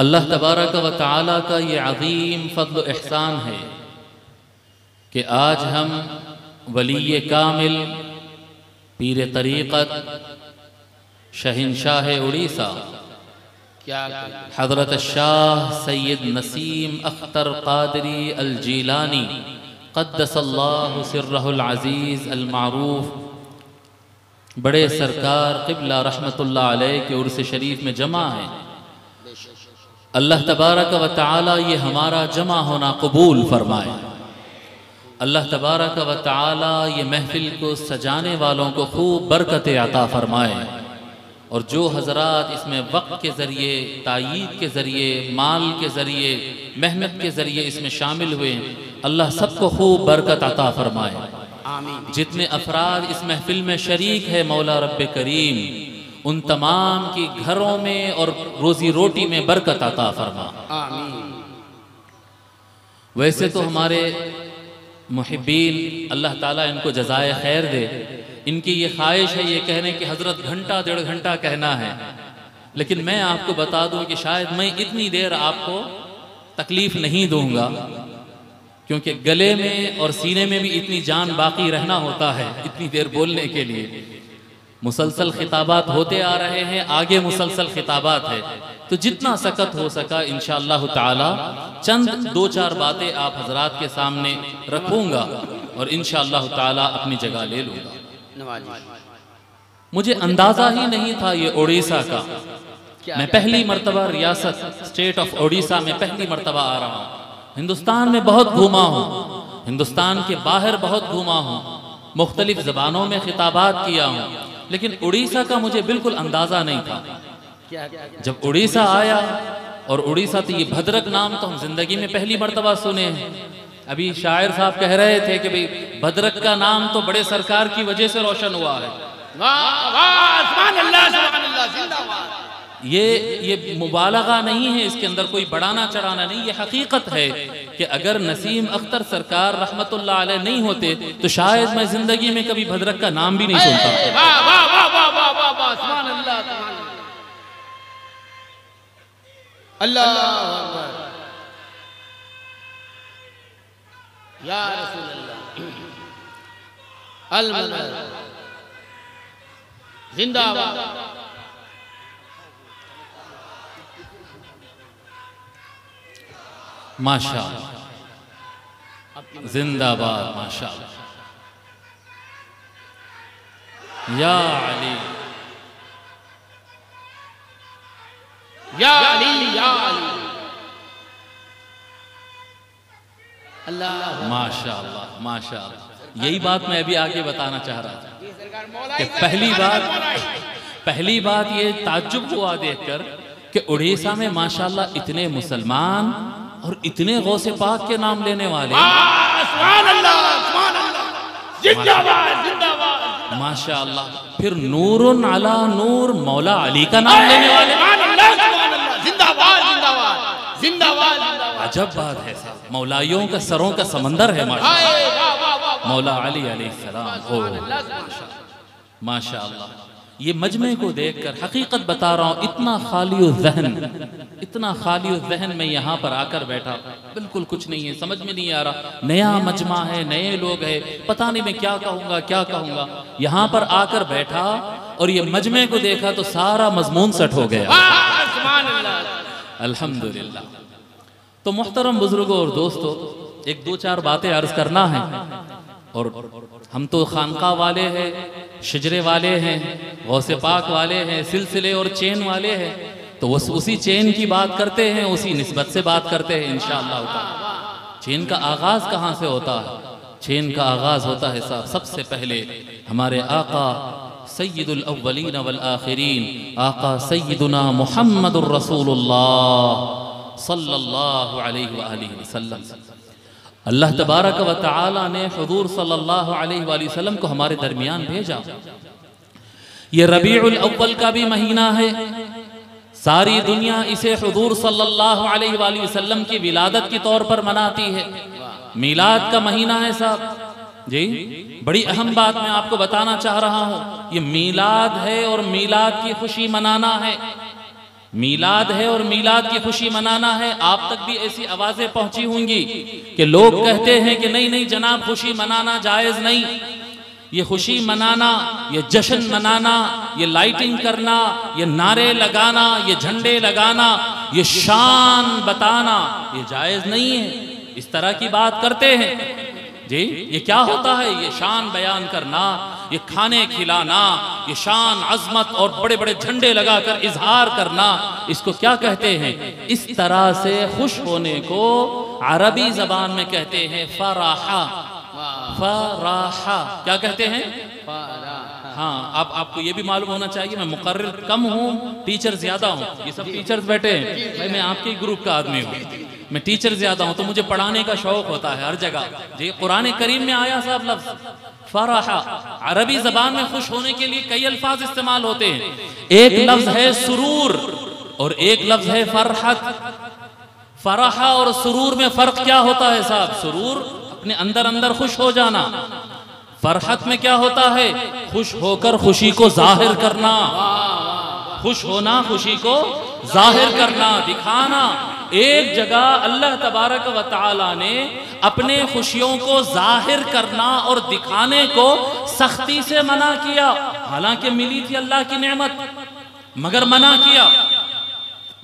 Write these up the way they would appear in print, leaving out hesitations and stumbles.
अल्लाह तबारक व तआला का ये अज़ीम फज़्ल एहसान है कि आज हम वली कामिल पीर तरीक़त शहंशाह उड़ीसा क्या हज़रत शाह सैयद नसीम अख्तर कादरी अल जिलानी क़द्दसल्लाहु सिर्रहुल अज़ीज़ अल मारूफ बड़े सरकार क़िबला रहमतुल्लाह अलैह के उर्स शरीफ में जमा है। अल्लाह तबारक व तआला ये हमारा जमा होना कबूल फरमाए। अल्लाह तबारक व तआला ये महफिल को सजाने वालों को खूब बरकत अता फरमाए और जो हजरात इसमें वक्त के ज़रिए, तायीद के ज़रिए, माल के ज़रिए, मेहनत के ज़रिए इसमें शामिल हुए हैं, अल्लाह सबको खूब बरकत अता फरमाए। आमीन। जितने अफराद इस महफिल में शरीक है, मौला रब करीम उन तमाम की घरों में और रोजी रोटी में बरकत अता फरमा। आमीन। वैसे तो हमारे मुहिब्बीन अल्लाह ताला इनको जज़ाए खैर दे, इनकी ये ख्वाहिश है ये कहने कि हज़रत घंटा डेढ़ घंटा कहना है, लेकिन मैं आपको बता दूं कि शायद मैं इतनी देर आपको तकलीफ नहीं दूंगा, क्योंकि गले में और सीने में भी इतनी जान बाकी रहना होता है इतनी देर बोलने के लिए। मुसलसल खिताबात होते आ रहे हैं, आगे मुसलसल खिताबात है, तो जितना सकत हो सका इंशाअल्लाह ताला चंद दो चार बातें आप हजरात के सामने रखूंगा और इंशाअल्लाह ताला अपनी जगह ले लूंगा। मुझे अंदाज़ा ही नहीं था ये उड़ीसा का, मैं पहली मरतबा रियासत स्टेट ऑफ उड़ीसा में पहली मरतबा आ रहा हूँ। हिंदुस्तान में बहुत घूमा हूँ, हिंदुस्तान के बाहर बहुत घूमा हूँ, मुख्तलिफ ज़बानों में खिताबात किया हूँ, लेकिन उड़ीसा का मुझे बिल्कुल अंदाज़ा नहीं था। जब उड़ीसा आया, और उड़ीसा तो ये भद्रक नाम तो हम ज़िंदगी में पहली मरतबा सुने हैं। अभी शायर साहब कह रहे थे कि भाई भद्रक का नाम तो बड़े सरकार की वजह से रोशन हुआ है। ये मुबालगा नहीं है, इसके अंदर कोई बढ़ाना चढ़ाना नहीं, ये हकीकत है कि अगर नसीम अख्तर सरकार रहमतुल्लाह अलैह नहीं होते तो शायद मैं ज़िंदगी में कभी भद्रक का नाम भी नहीं सुनता। माशा जिंदाबाद, माशा या अली या अली या अली, अल्लाह माशाअल्लाह माशाअल्लाह। यही बात मैं अभी आगे बताना चाह रहा था कि पहली बात ये ताज्जुब हुआ देखकर कि उड़ीसा में माशाअल्लाह इतने मुसलमान और इतने गौसे पाक के नाम लेने वाले, माशाअल्लाह। फिर नूरुन अला नूर मौला अली का नाम लेने वाले, अजब बात है। मौलाइयों का सरों का समंदर है माशाअल्लाह, मौला अली अलैहिस्सलाम माशाअल्लाह। ये मजमे को देखकर हकीकत बता रहा हूँ, इतना खाली ज़हन मैं यहाँ पर आकर बैठा, बिल्कुल कुछ नहीं है, समझ में नहीं आ रहा। नया मजमा है, नए लोग हैं, पता नहीं मैं क्या कहूँगा। यहाँ पर आकर बैठा और ये मजमे को देखा तो सारा मजमून सेट हो गया, अल्हम्दुलिल्लाह। तो मोहतरम बुजुर्गों और दोस्तों, एक दो चार बातें अर्ज करना है। और हम तो खानका वाले हैं, शजरे वाले हैं, गौसे पाक वाले हैं, सिलसिले और चेन वाले हैं, तो उसी चेन की बात करते हैं, उसी निस्बत से बात करते हैं इंशाअल्लाह। चेन का आगाज़ कहाँ से होता है? चेन का आगाज़ होता है साहब सबसे पहले हमारे आका सय्यदुल अव्वलीन वल आखिरीन, आका सय्यदुना मुहम्मदुर रसूलुल्लाह सल्लल्लाहु अलैहि वसल्लम। अल्लाह तबारक व तआला ने हुजूर सल्लल्लाहु अलैहि वसल्लम को हमारे दरमियान भेजा। ये रबीउल अव्वल का भी महीना है, सारी दुनिया इसे हुजूर सल्लल्लाहु अलैहि वसल्लम की विलादत के तौर पर मनाती है, मिलाद का महीना है साहब जी। बड़ी अहम बात मैं आपको बताना चाह रहा हूँ, ये मिलाद है और मिलाद की खुशी मनाना है। मीलाद है और मीलाद की खुशी मनाना है। आप तक भी ऐसी आवाजें पहुंची होंगी कि लोग कहते हैं कि नहीं नहीं जनाब खुशी मनाना जायज नहीं, ये खुशी मनाना, ये जश्न मनाना, ये लाइटिंग करना, ये नारे लगाना, ये झंडे लगाना, ये शान बताना, ये जायज नहीं है। इस तरह की बात करते हैं जी। ये क्या होता है? ये शान बयान करना, ये खाने खिलाना, ये शान अजमत और बड़े बड़े झंडे लगाकर इजहार करना, इसको क्या कहते हैं? इस तरह से खुश होने को अरबी जबान में कहते हैं फराहा। फराहा क्या कहते हैं? हाँ, अब आपको ये भी मालूम होना चाहिए, मैं मुकर्रर कम हूँ, टीचर ज्यादा हूँ। ये सब टीचर्स बैठे हैं, भाई मैं आपके ग्रुप का आदमी हूँ, मैं टीचर ज्यादा हूँ तो मुझे पढ़ाने का शौक होता है हर जगह जी। कुरान करीम में आया साहब लफ्ज फराहा। अरबी जबान में खुश होने के लिए कई अल्फाज इस्तेमाल होते हैं। एक लफ्ज है सुरूर और एक लफ्ज है फरहत। फराहा और सुरूर में फर्क क्या होता है साहब? सुरूर अपने अंदर अंदर खुश हो जाना, फरहत में क्या होता है? खुश होकर खुशी को जाहिर करना। खुश होना, खुशी को जाहिर करना, दिखाना। एक जगह अल्लाह तबारक व तआला ने अपने खुशियों को जाहिर करना और दिखाने को सख्ती से मना किया। हालांकि मिली थी अल्लाह की नेमत, मगर मना किया।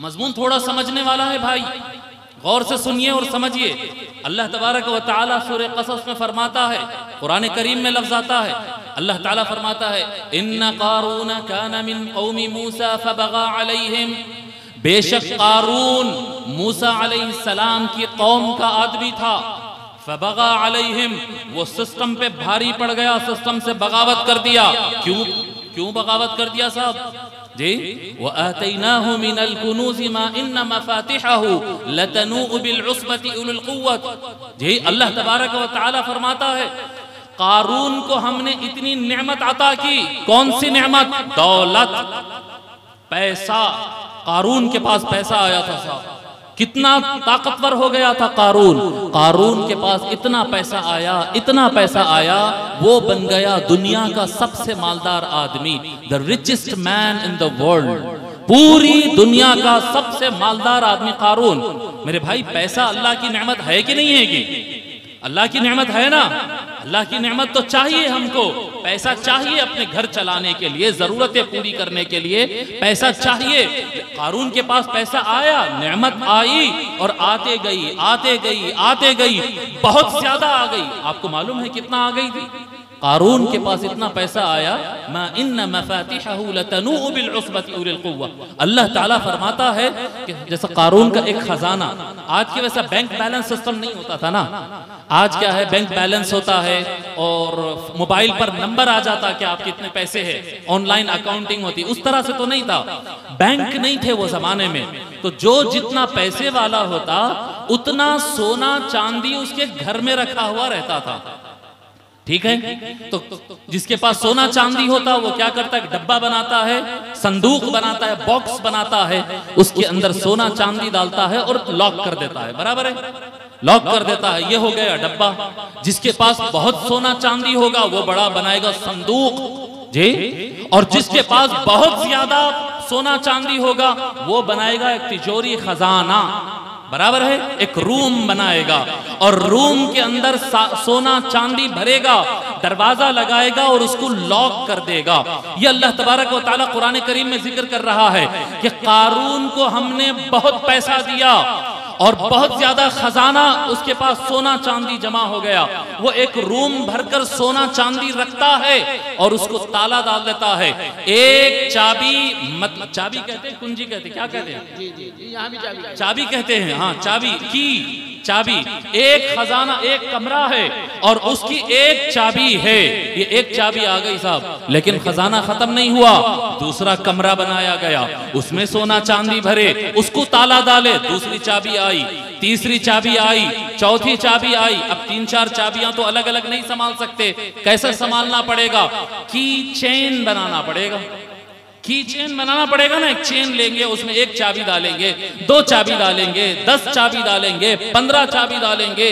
मजमून थोड़ा समझने वाला है भाई, गौर से सुनिए और समझिए। अल्लाह तबारक व तआला सूरह क़सस में फरमाता है, कुरान करीम में लफ्ज़ आता है, अल्लाह ताला फरमाता है इन्ना क़ारून काना मिन क़ौमी मूसा फबग़ा अलैहिम। बेशक क़ारून मूसा अलैहिस्सलाम की कौम का आदमी था। फबग़ा अलैहिम, वो सिस्टम पे भारी पड़ गया, सिस्टम से बगावत कर दिया। क्यों क्यों बगावत कर दिया साहब जी? वआतैनाहु मिनल कुनूज़ि मा इन्न मफातिहहु लतनूउ बिल उसबति उलिल कुव्वत जी। अल्लाह तबारक व तआला फरमाता है क़ारून को हमने इतनी नेमत अता की। कौन सी नेमत? दौलत, पैसा। क़ारून के पास पैसा आया था साहब, कितना ताकतवर हो गया था क़ारून। क़ारून के पास इतना पैसा आया, इतना पैसा आया, वो बन गया दुनिया का सबसे मालदार आदमी, the richest man in the world. पूरी दुनिया का सबसे मालदार आदमी क़ारून। मेरे भाई पैसा अल्लाह की नेमत है कि नहीं है? कि अल्लाह की नेमत है ना। अल्लाह की नेमत तो चाहिए हमको, पैसा चाहिए अपने घर चलाने के लिए, जरूरतें पूरी करने के लिए पैसा चाहिए। क़ारून के पास पैसा आया, नेमत आई और आते गई, आते गई, आते गई, बहुत ज्यादा आ गई। आपको मालूम है कितना आ गई थी? क़ारून के पास इतना पैसा आया, मा इन्न मफातिहहु लतनूउ बिल उसबति उलिल कुव्वा। अल्लाह ताला फरमाता है कि जैसा क़ारून का एक खजाना, आज के वैसा बैंक बैलेंस सिस्टम नहीं होता था ना। आज क्या है? बैंक बैलेंस होता है और मोबाइल पर नंबर आ जाता कि आपके इतने पैसे हैं, ऑनलाइन अकाउंटिंग होती। उस तरह से तो नहीं था, बैंक नहीं थे वो जमाने में। तो जो जितना पैसे वाला होता उतना सोना चांदी उसके घर में रखा हुआ रहता था, ठीक है। तो जिसके पास सोना चांदी होता वो क्या करता है? डब्बा बनाता है, संदूक बनाता है, बॉक्स बनाता है, उसके अंदर सोना चांदी डालता है और लॉक कर देता है, बराबर है, लॉक कर देता है। ये हो गया डब्बा। जिसके पास बहुत सोना चांदी होगा वो बड़ा बनाएगा संदूक जी, और जिसके पास बहुत ज्यादा सोना चांदी होगा वो बनाएगा एक तिजोरी, खजाना, बराबर है, एक रूम बनाएगा और रूम के अंदर सोना चांदी भरेगा, दरवाजा लगाएगा और उसको लॉक कर देगा। ये अल्लाह तबारक व तआला कुरान करीम में जिक्र कर रहा है कि क़ारून को हमने बहुत पैसा दिया और बहुत ज्यादा खजाना, उसके पास सोना चांदी जमा हो गया। वो एक रूम भरकर सोना चांदी रखता है और उसको ताला डाल देता है। एक चाबी, मतलब चाबी कहते हैं, कुंजी कहते हैं, क्या कहते हैं? जी जी जी, यहाँ भी चाबी चाबी कहते हैं, हाँ चाबी की चाबी। एक खजाना, एक कमरा है और उसकी एक चाबी है। ये एक चाबी आ गई साहब, लेकिन खजाना खत्म नहीं हुआ। दूसरा कमरा बनाया गया, उसमें सोना चांदी भरे, उसको ताला डाले, दूसरी चाबी आई, तीसरी चाबी आई, चौथी चाबी आई। अब तीन चार चाबियां तो अलग अलग नहीं संभाल सकते, कैसे संभालना पड़ेगा? की चेन बनाना पड़ेगा, की चेन बनाना पड़ेगा ना। एक चेन लेंगे, उसमें एक चाबी डालेंगे, दो चाबी डालेंगे, 10 चाबी डालेंगे, 15 चाबी डालेंगे।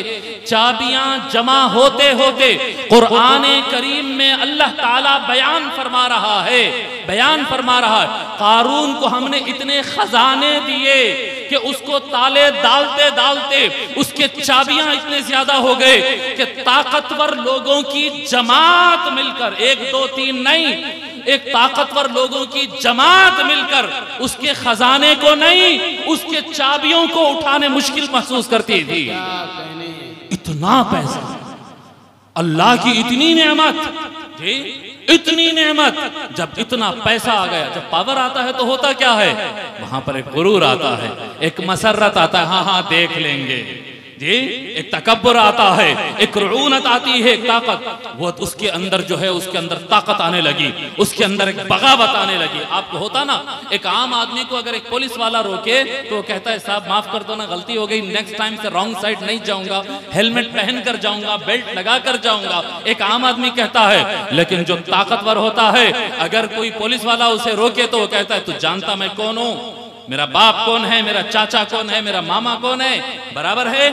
चाबियां जमा होते होते कुरान करीम में अल्लाह ताला बयान फरमा रहा है बयान फरमा रहा है, कारून को हमने इतने खजाने दिए कि उसको ताले डालते डालते उसके चाबियां इतने ज्यादा हो गए कि ताकतवर लोगों की जमात मिलकर, 1 2 3 नहीं, एक ताकतवर लोगों की जमात मिलकर उसके खजाने को नहीं, उसके चाबियों को उठाने मुश्किल महसूस करती थी। इतना पैसा, अल्लाह की इतनी नेमत जी, इतनी नेमत। जब इतना पैसा आ गया, जब पावर आता है तो होता क्या है, वहां पर एक गुरूर आता है, एक मसर्रत आता है, हाँ हाँ देख लेंगे जी, एक तकब्बुर आता है, एक रुऊनत आती है, एक ताकत, वो उसके अंदर जो है, उसके अंदर ताकत आने लगी, उसके अंदर एक बगावत आने लगी। आपको होता ना, एक आम आदमी को अगर एक पुलिस वाला रोके तो वो कहता है साहब माफ कर दो ना, गलती हो गई, नेक्स्ट टाइम से रॉन्ग साइड नहीं जाऊंगा, हेलमेट पहन कर जाऊंगा, बेल्ट लगा कर जाऊंगा, एक आम आदमी कहता है। लेकिन जो ताकतवर होता है, अगर कोई पुलिस वाला उसे रोके तो वो कहता है तू जानता मैं कौन हूँ, मेरा बाप कौन है, मेरा चाचा कौन है, मेरा मामा कौन है, बराबर है।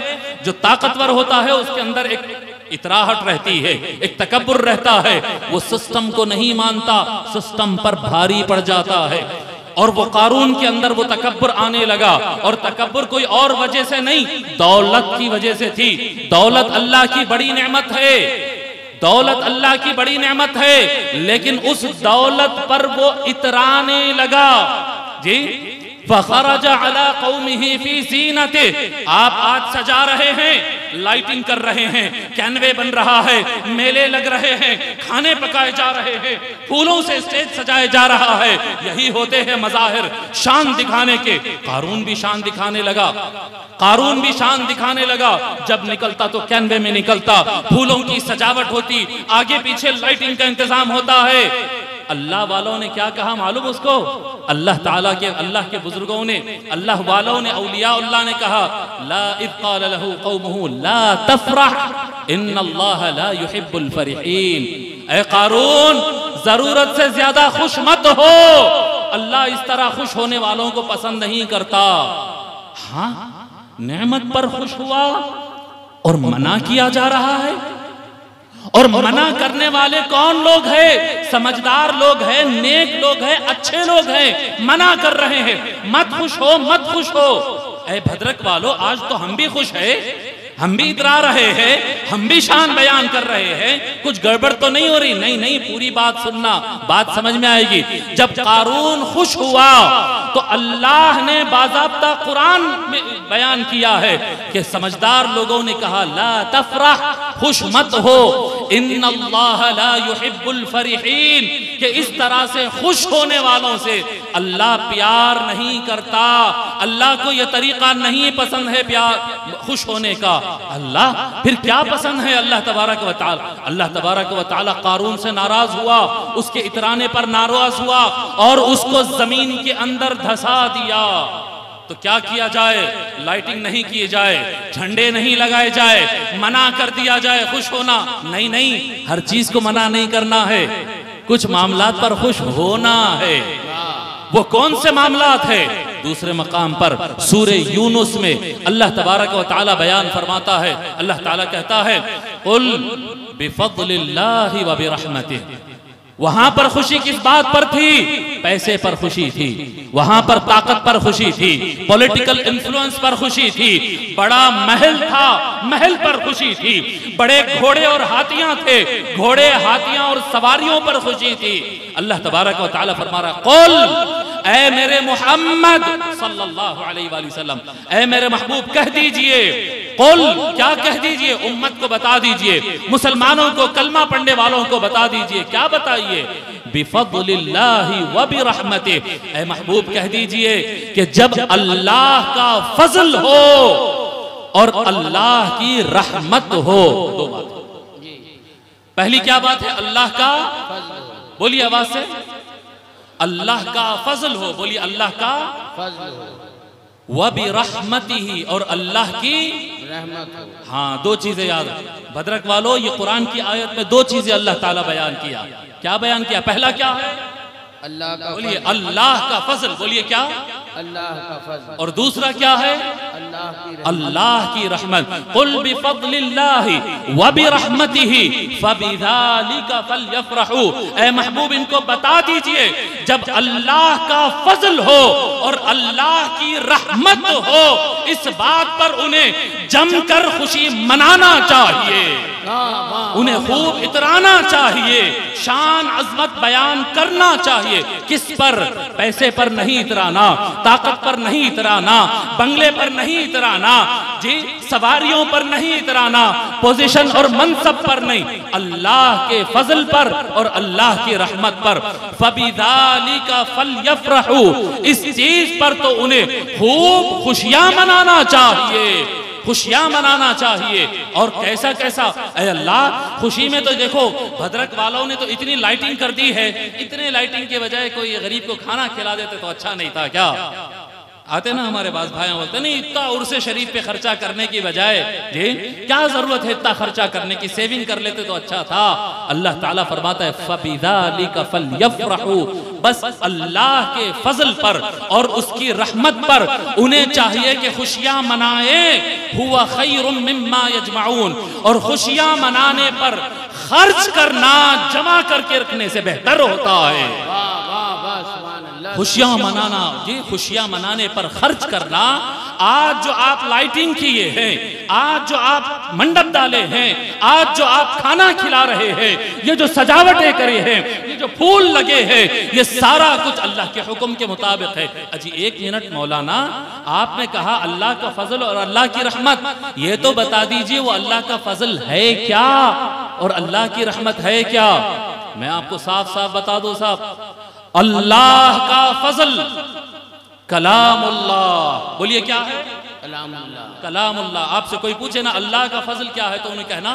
जो ताकतवर होता है उसके अंदर एक इतराहट रहती है, एक तकब्बुर रहता है, वो सिस्टम को नहीं मानता, सिस्टम पर भारी पड़ जाता है। और वो कारून के अंदर वो तकब्बुर आने लगा, और तकब्बुर कोई और वजह से नहीं, दौलत की वजह से थी। दौलत अल्लाह की बड़ी नेमत है, दौलत अल्लाह की बड़ी नेमत है, लेकिन उस दौलत पर वो इतराने लगा जी। फखरजा अला कौमिही फी जीनतिह, आप आज सजा रहे हैं, लाइटिंग कर रहे हैं, कैनवे बन रहा है, मेले लग रहे हैं, खाने पकाए जा रहे हैं, फूलों से स्टेज सजाया जा रहा है, यही होते हैं मज़ाहिर शान दिखाने के। कारून भी शान दिखाने लगा, कारून भी शान दिखाने लगा। जब निकलता तो कैनवे में निकलता, फूलों की सजावट होती, आगे पीछे लाइटिंग का इंतजाम होता है। अल्लाह वालों ने क्या कहा मालूम उसको, अल्लाह ताला के, अल्लाह के बुजुर्गों ने, अल्लाह वालों ने, औलिया अल्लाह ने कहा, ला इब्ताल लहू कौमहू ला तफरह इन्नल्लाह ला युहिब्बुल फरिहीन। ऐ कारून, जरूरत से ज्यादा खुश मत हो, अल्लाह इस तरह खुश होने वालों को पसंद नहीं करता। हाँ, नेमत पर खुश हुआ और मना किया जा रहा है, और मना करने वाले कौन लोग हैं, समझदार लोग हैं, नेक लोग हैं, अच्छे लोग हैं, मना कर रहे हैं, मत खुश हो, मत खुश हो। ऐ भद्रक वालों, आज तो हम भी खुश हैं, हम भी इतरा रहे हैं, हम भी शान बयान कर रहे हैं, कुछ गड़बड़ तो नहीं हो रही। नहीं नहीं, पूरी बात सुनना, बात समझ में आएगी। जब कारून खुश हुआ तो अल्लाह ने बाज़ाब्ता कुरान में बयान किया है कि समझदार लोगों ने कहा ला तफरह, खुश मत हो, इन्नल्लाह ला युहिब्बुल फरिहीन, कि इस तरह से खुश होने वालों से अल्लाह प्यार नहीं करता, अल्लाह को यह तरीका नहीं पसंद है प्यार, खुश होने का। अल्लाह फिर क्या पसंद है, अल्लाह तबारक व तआला, अल्लाह तबारक व तआला कारून से नाराज हुआ, उसके इतराने पर नाराज हुआ और उसको जमीन के अंदर धसा दिया। तो क्या किया जाए, लाइटिंग नहीं किए जाए, झंडे नहीं लगाए जाए, मना कर दिया जाए खुश होना। नहीं नहीं, हर चीज को मना नहीं करना है, कुछ मामलात पर खुश होना है। वो कौन से मामलात है, दूसरे मकाम पर सूरे यूनुस में अल्लाह तबारक व तआला बयान फरमाता है। अल्लाह तआला कहता है कुल बिफद्लिल्लाहि व बिरहमतिह, वहां पर खुशी किस बात पर थी, पैसे पर खुशी थी, वहां पर ताकत पर खुशी थी, पॉलिटिकल इन्फ्लुएंस पर खुशी थी, बड़ा महल था, महल पर खुशी थी, बड़े घोड़े और हाथियां थे, घोड़े हाथियां और सवारियों पर खुशी थी। अल्लाह तबारक व तआला फरमा रहा क़ुल, ऐ मेरे मोहम्मद सल्लल्लाहु अलैहि वसल्लम, ऐ मेरे महबूब कह दीजिए, क़ुल क्या कह दीजिए, उम्मत को बता दीजिए, मुसलमानों को, कलमा पढ़ने वालों को बता दीजिए, क्या बताइए, बिफद्लिल्लाहि व बिरहमतिह, ऐ महबूब कह दीजिए कि जब अल्लाह का फजल हो और अल्लाह की रहमत हो। दो बात, पहली क्या बात है, अल्लाह का, बोलिए आवाज से, अल्लाह का फजल हो, बोलिए अल्लाह का फजल हो, व बिरहमतिही, और अल्लाह की रहमत। हाँ, दो चीजें याद, भद्रक वालों, ये कुरान की आयत में दो चीजें अल्लाह ताला बयान किया। क्या बयान किया, पहला क्या है, अल्लाह का, बोलिए अल्लाह का फजल, बोलिए क्या, अल्लाह का फजल, और दूसरा क्या है, अल्लाह अल्लाह की रहमत। कुल बिफज़्लिल्लाहि व बिरहमतिही फबिज़ालिका फलयफ़रहू। ए महबूब इनको बता दीजिए जब अल्लाह का फजल हो और अल्लाह की रहमत हो इस बात पर उन्हें जमकर खुशी मनाना चाहिए, उन्हें खूब इतराना चाहिए, शान अजमत बयान करना चाहिए। किस पर? पैसे पर नहीं इतराना, ताकत पर नहीं इतराना, बंगले पर नहीं इतराना जी, सवारियों पर नहीं इतराना, पोजीशन और मनसब पर नहीं, अल्लाह के फजल पर और अल्लाह की रहमत पर। फबिज़ालिका फलयफ़रहू, इस चीज पर तो उन्हें खूब खुशियां मनाना चाहिए, खुशियां मनाना चाहिए। और कैसा कैसा अल्लाह खुशी में तो देखो भद्रक वालों ने तो इतनी लाइटिंग कर दी है, इतने लाइटिंग के बजाय कोई गरीब को खाना खिला देते तो अच्छा नहीं था क्या? आते ना हमारे पास भाई बोलते नहीं इतना उर्से शरीफ पे खर्चा करने की बजाय जी क्या जरूरत है इतना खर्चा करने की, सेविंग कर लेते तो अच्छा था। अल्लाह ताला फरमाता है फबिज़ालिका फलयफ़रहू, बस अल्लाह के फजल पर और उसकी रहमत पर उन्हें चाहिए कि खुशियां मनाए। हुआ खैरुम मिम्मा यजमाउन, और खुशियां मनाने पर खर्च करना जमा करके रखने से बेहतर होता है। खुशियां मनाना जी, खुशियां मनाने पर खर्च करना। आज जो आप लाइटिंग किए हैं, आज जो आप मंडप डाले हैं, आज जो आप खाना खिला रहे हैं, ये जो सजावटें करी हैं, ये जो फूल लगे हैं, ये सारा कुछ अल्लाह के हुक्म के मुताबिक है। अजी एक मिनट मौलाना, आपने कहा अल्लाह का फजल और अल्लाह की रहमत, ये तो बता दीजिए वो अल्लाह का फजल है क्या और अल्लाह की रहमत है क्या? मैं आपको साफ साफ बता दूं साहब, अल्लाह का फजल कलामुल्लाह, बोलिए क्या है? कलामुल्लाह। कलामुल्लाह। आपसे कोई पूछे ना अल्लाह का फजल क्या है तो उन्हें कहना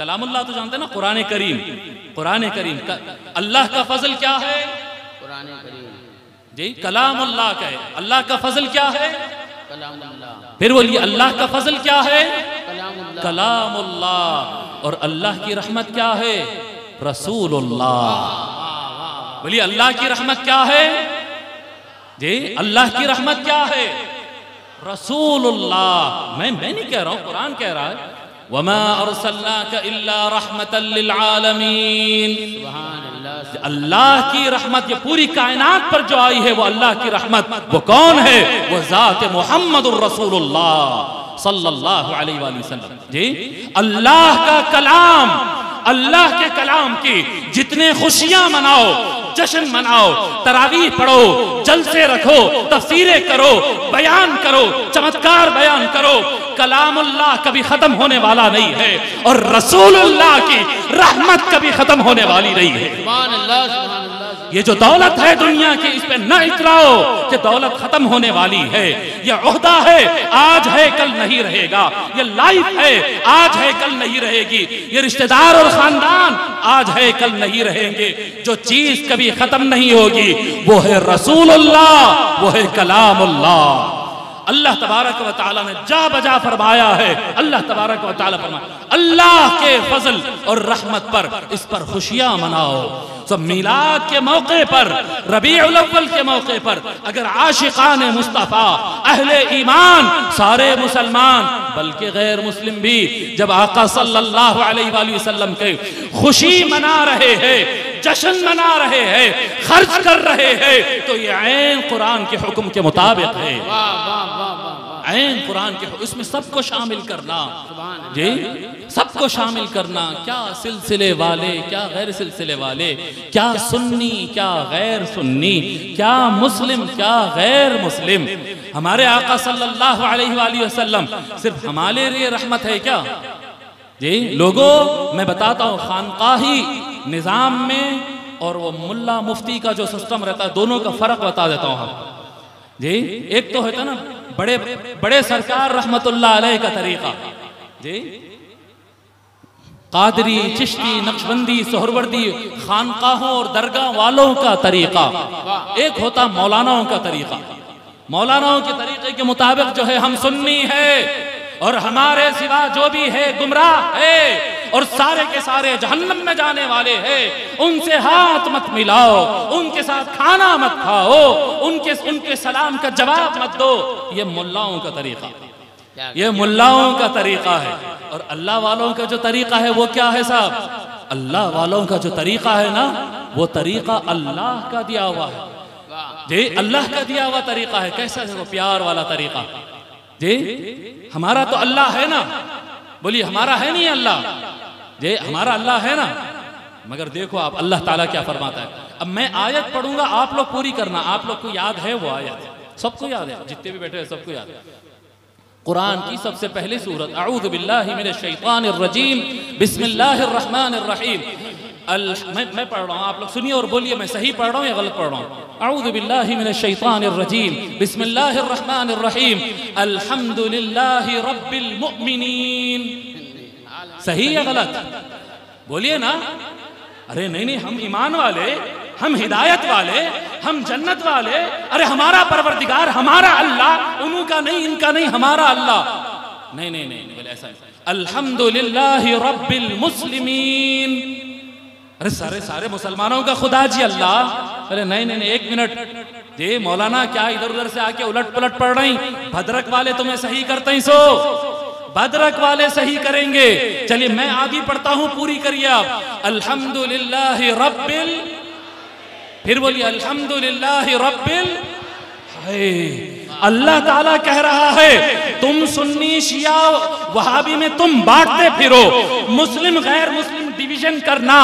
कलामुल्लाह, तो जानते ना कुरान करीम, कुरान करीम। अल्लाह का फजल क्या है? कुरान करीम जी, कलामुल्लाह का है। अल्लाह का फजल क्या है? कलामुल्लाह। फिर बोलिए अल्लाह का फजल क्या है? कलामुल्लाह। और अल्लाह की रहमत क्या है? रसूलुल्लाह। बोलिए अल्लाह की रहमत क्या है जी? अल्लाह की रहमत क्या है? रसूलुल्लाह। मैं नहीं कह रहा हूं, कुरान कह रहा है वमा अरसलनाका इल्ला रहमतल लिल आलमीन। अल्लाह की रहमत, ये पूरी कायनात पर जो आई है वो अल्लाह की रहमत। वो कौन है? वो जात मुहम्मदुर रसूलुल्लाह सल्लल्लाहु अलैहि वसल्लम जी। अल्लाह का कलाम, अल्लाह के कलाम की जितने खुशियां मनाओ, जश्न मनाओ, तरावीह पढ़ो, जलसे रखो, तफसीरें करो, बयान करो, चमत्कार बयान करो, कलामुल्लाह कभी खत्म होने वाला नहीं है और रसूलुल्लाह की रहमत कभी खत्म होने वाली नहीं है। ये जो दौलत है दुनिया की, इस पे न इतराओ कि दौलत खत्म होने वाली है। ये ओहदा है, आज है कल नहीं रहेगा। ये लाइफ है, आज है कल नहीं रहेगी। ये रिश्तेदार और खानदान, आज है कल नहीं रहेंगे। जो चीज कभी खत्म नहीं होगी वो है रसूलुल्लाह, वो है कलामुल्लाह। अल्लाह तबारक व तआला ने जा बजा फरमाया है, अल्लाह तबारक व तआला फरमाया अल्लाह के फजल और रहमत पर, इस पर खुशियां मनाओ। सब मिलाद के मौके पर, रबीउल अव्वल के मौके पर अगर आशिकान मुस्तफ़ा अहले ईमान सारे मुसलमान बल्कि गैर मुस्लिम भी जब आका सल्लल्लाहु अलैहि वसल्लम के खुशी मना रहे हैं, जश्न मना रहे हैं, खर्च कर रहे हैं, तो ये ऐन कुरान के हुक्म के मुताबिक है। ऐन कुरान के उसमें सबको शामिल करना जी, सबको शामिल करना, क्या सिलसिले वाले क्या गैर सिलसिले वाले, क्या सुन्नी क्या गैर सुन्नी, क्या मुस्लिम क्या गैर मुस्लिम। हमारे आका सल्लल्लाहु अलैहि वसल्लम सिर्फ हमारे लिए रहमत है क्या जी? लोगों मैं बताता हूँ, खानकाही निज़ाम में और वो मुल्ला मुफ्ती का जो सिस्टम रहता है, दोनों का फर्क बता देता हूँ हम जी। एक तो होता ना बड़े बड़े सरकार रहमतुल्लाह अलैह का तरीका जी, कादरी चिश्ती नक्शबंदी सोहरवर्दी खानकाहों और दरगाह वालों का तरीका, एक होता मौलानाओं का तरीका। मौलानाओं के तरीके के मुताबिक जो है हम सुन्नी है और हमारे सिवा जो भी है गुमराह है और सारे के सारे जहन्नम में जाने वाले हैं, उनसे हाथ मत मिलाओ, उनके साथ खाना मत खाओ, उनके सलाम का जवाब मत दो। ये मुल्लाओं का तरीका। ये मुल्लाओं का तरीक़ा है। और अल्लाह वालों का जो तरीक़ा है वो क्या है साहब? अल्लाह वालों का जो तरीक़ा है ना, वो तरीक़ा अल्लाह का दिया हुआ है जी, अल्लाह का दिया हुआ तरीक़ा है। कैसा है वो प्यार वाला तरीक़ा जी? हमारा तो अल्लाह है ना, बोलिए हमारा है नहीं अल्लाह जी? हमारा अल्लाह है ना, मगर देखो आप अल्लाह ताला क्या फरमाता है। अब मैं आयत पढ़ूंगा, आप लोग पूरी करना, आप लोग को याद है वो आयत? सबको याद है, जितने भी बैठे हैं सबको याद है। कुरान की सबसे पहली सूरत, अऊज़ु बिल्लाहि मिनश शैतानिर रजीम, बिस्मिल्लाहिर रहमानिर रहीम। मैं पढ़ रहा हूँ, आप लोग सुनिए और बोलिए मैं सही पढ़ रहा हूँ या गलत पढ़ रहा हूँ। अऊज़ु बिल्लाहि मिनश शैतानिर रजीम, बिस्मिल्लाहिर रहमानिर रहीम, अल्हम्दुलिल्लाहि रब्बिल मुमिनीन। सही या गलत बोलिए ना। अरे नहीं नहीं, हम ईमान वाले, हम हिदायत वाले, हम जन्नत वाले। अरे हमारा परवरदिगार, हमारा अल्लाह, उनका नहीं, इनका नहीं, हमारा अल्लाह। नहीं नहीं नहीं, बोले ऐसा नहीं। अल्हम्दुलिल्लाहि रब्बिल मुस्लिमीन, अरे सारे सारे मुसलमानों का खुदा जी अल्लाह। अरे नहीं नहीं, एक मिनट जी मौलाना, क्या इधर उधर से आके उलट पुलट पड़ रही? भद्रक वाले तुम्हें सही करते ही सो, भद्रक वाले सही करेंगे। चलिए मैं आगे पढ़ता हूं, पूरी करिए आप। अल्हम्दुलिल्लाहि रब्बिल, फिर बोलिए अल्हम्दुलिल्लाहि रब्बिल। हाय, अल्लाह ताला कह रहा है तुम सुन्नी शिया वहाबी में तुम बांटते फिरो, मुस्लिम गैर मुस्लिम डिवीजन करना,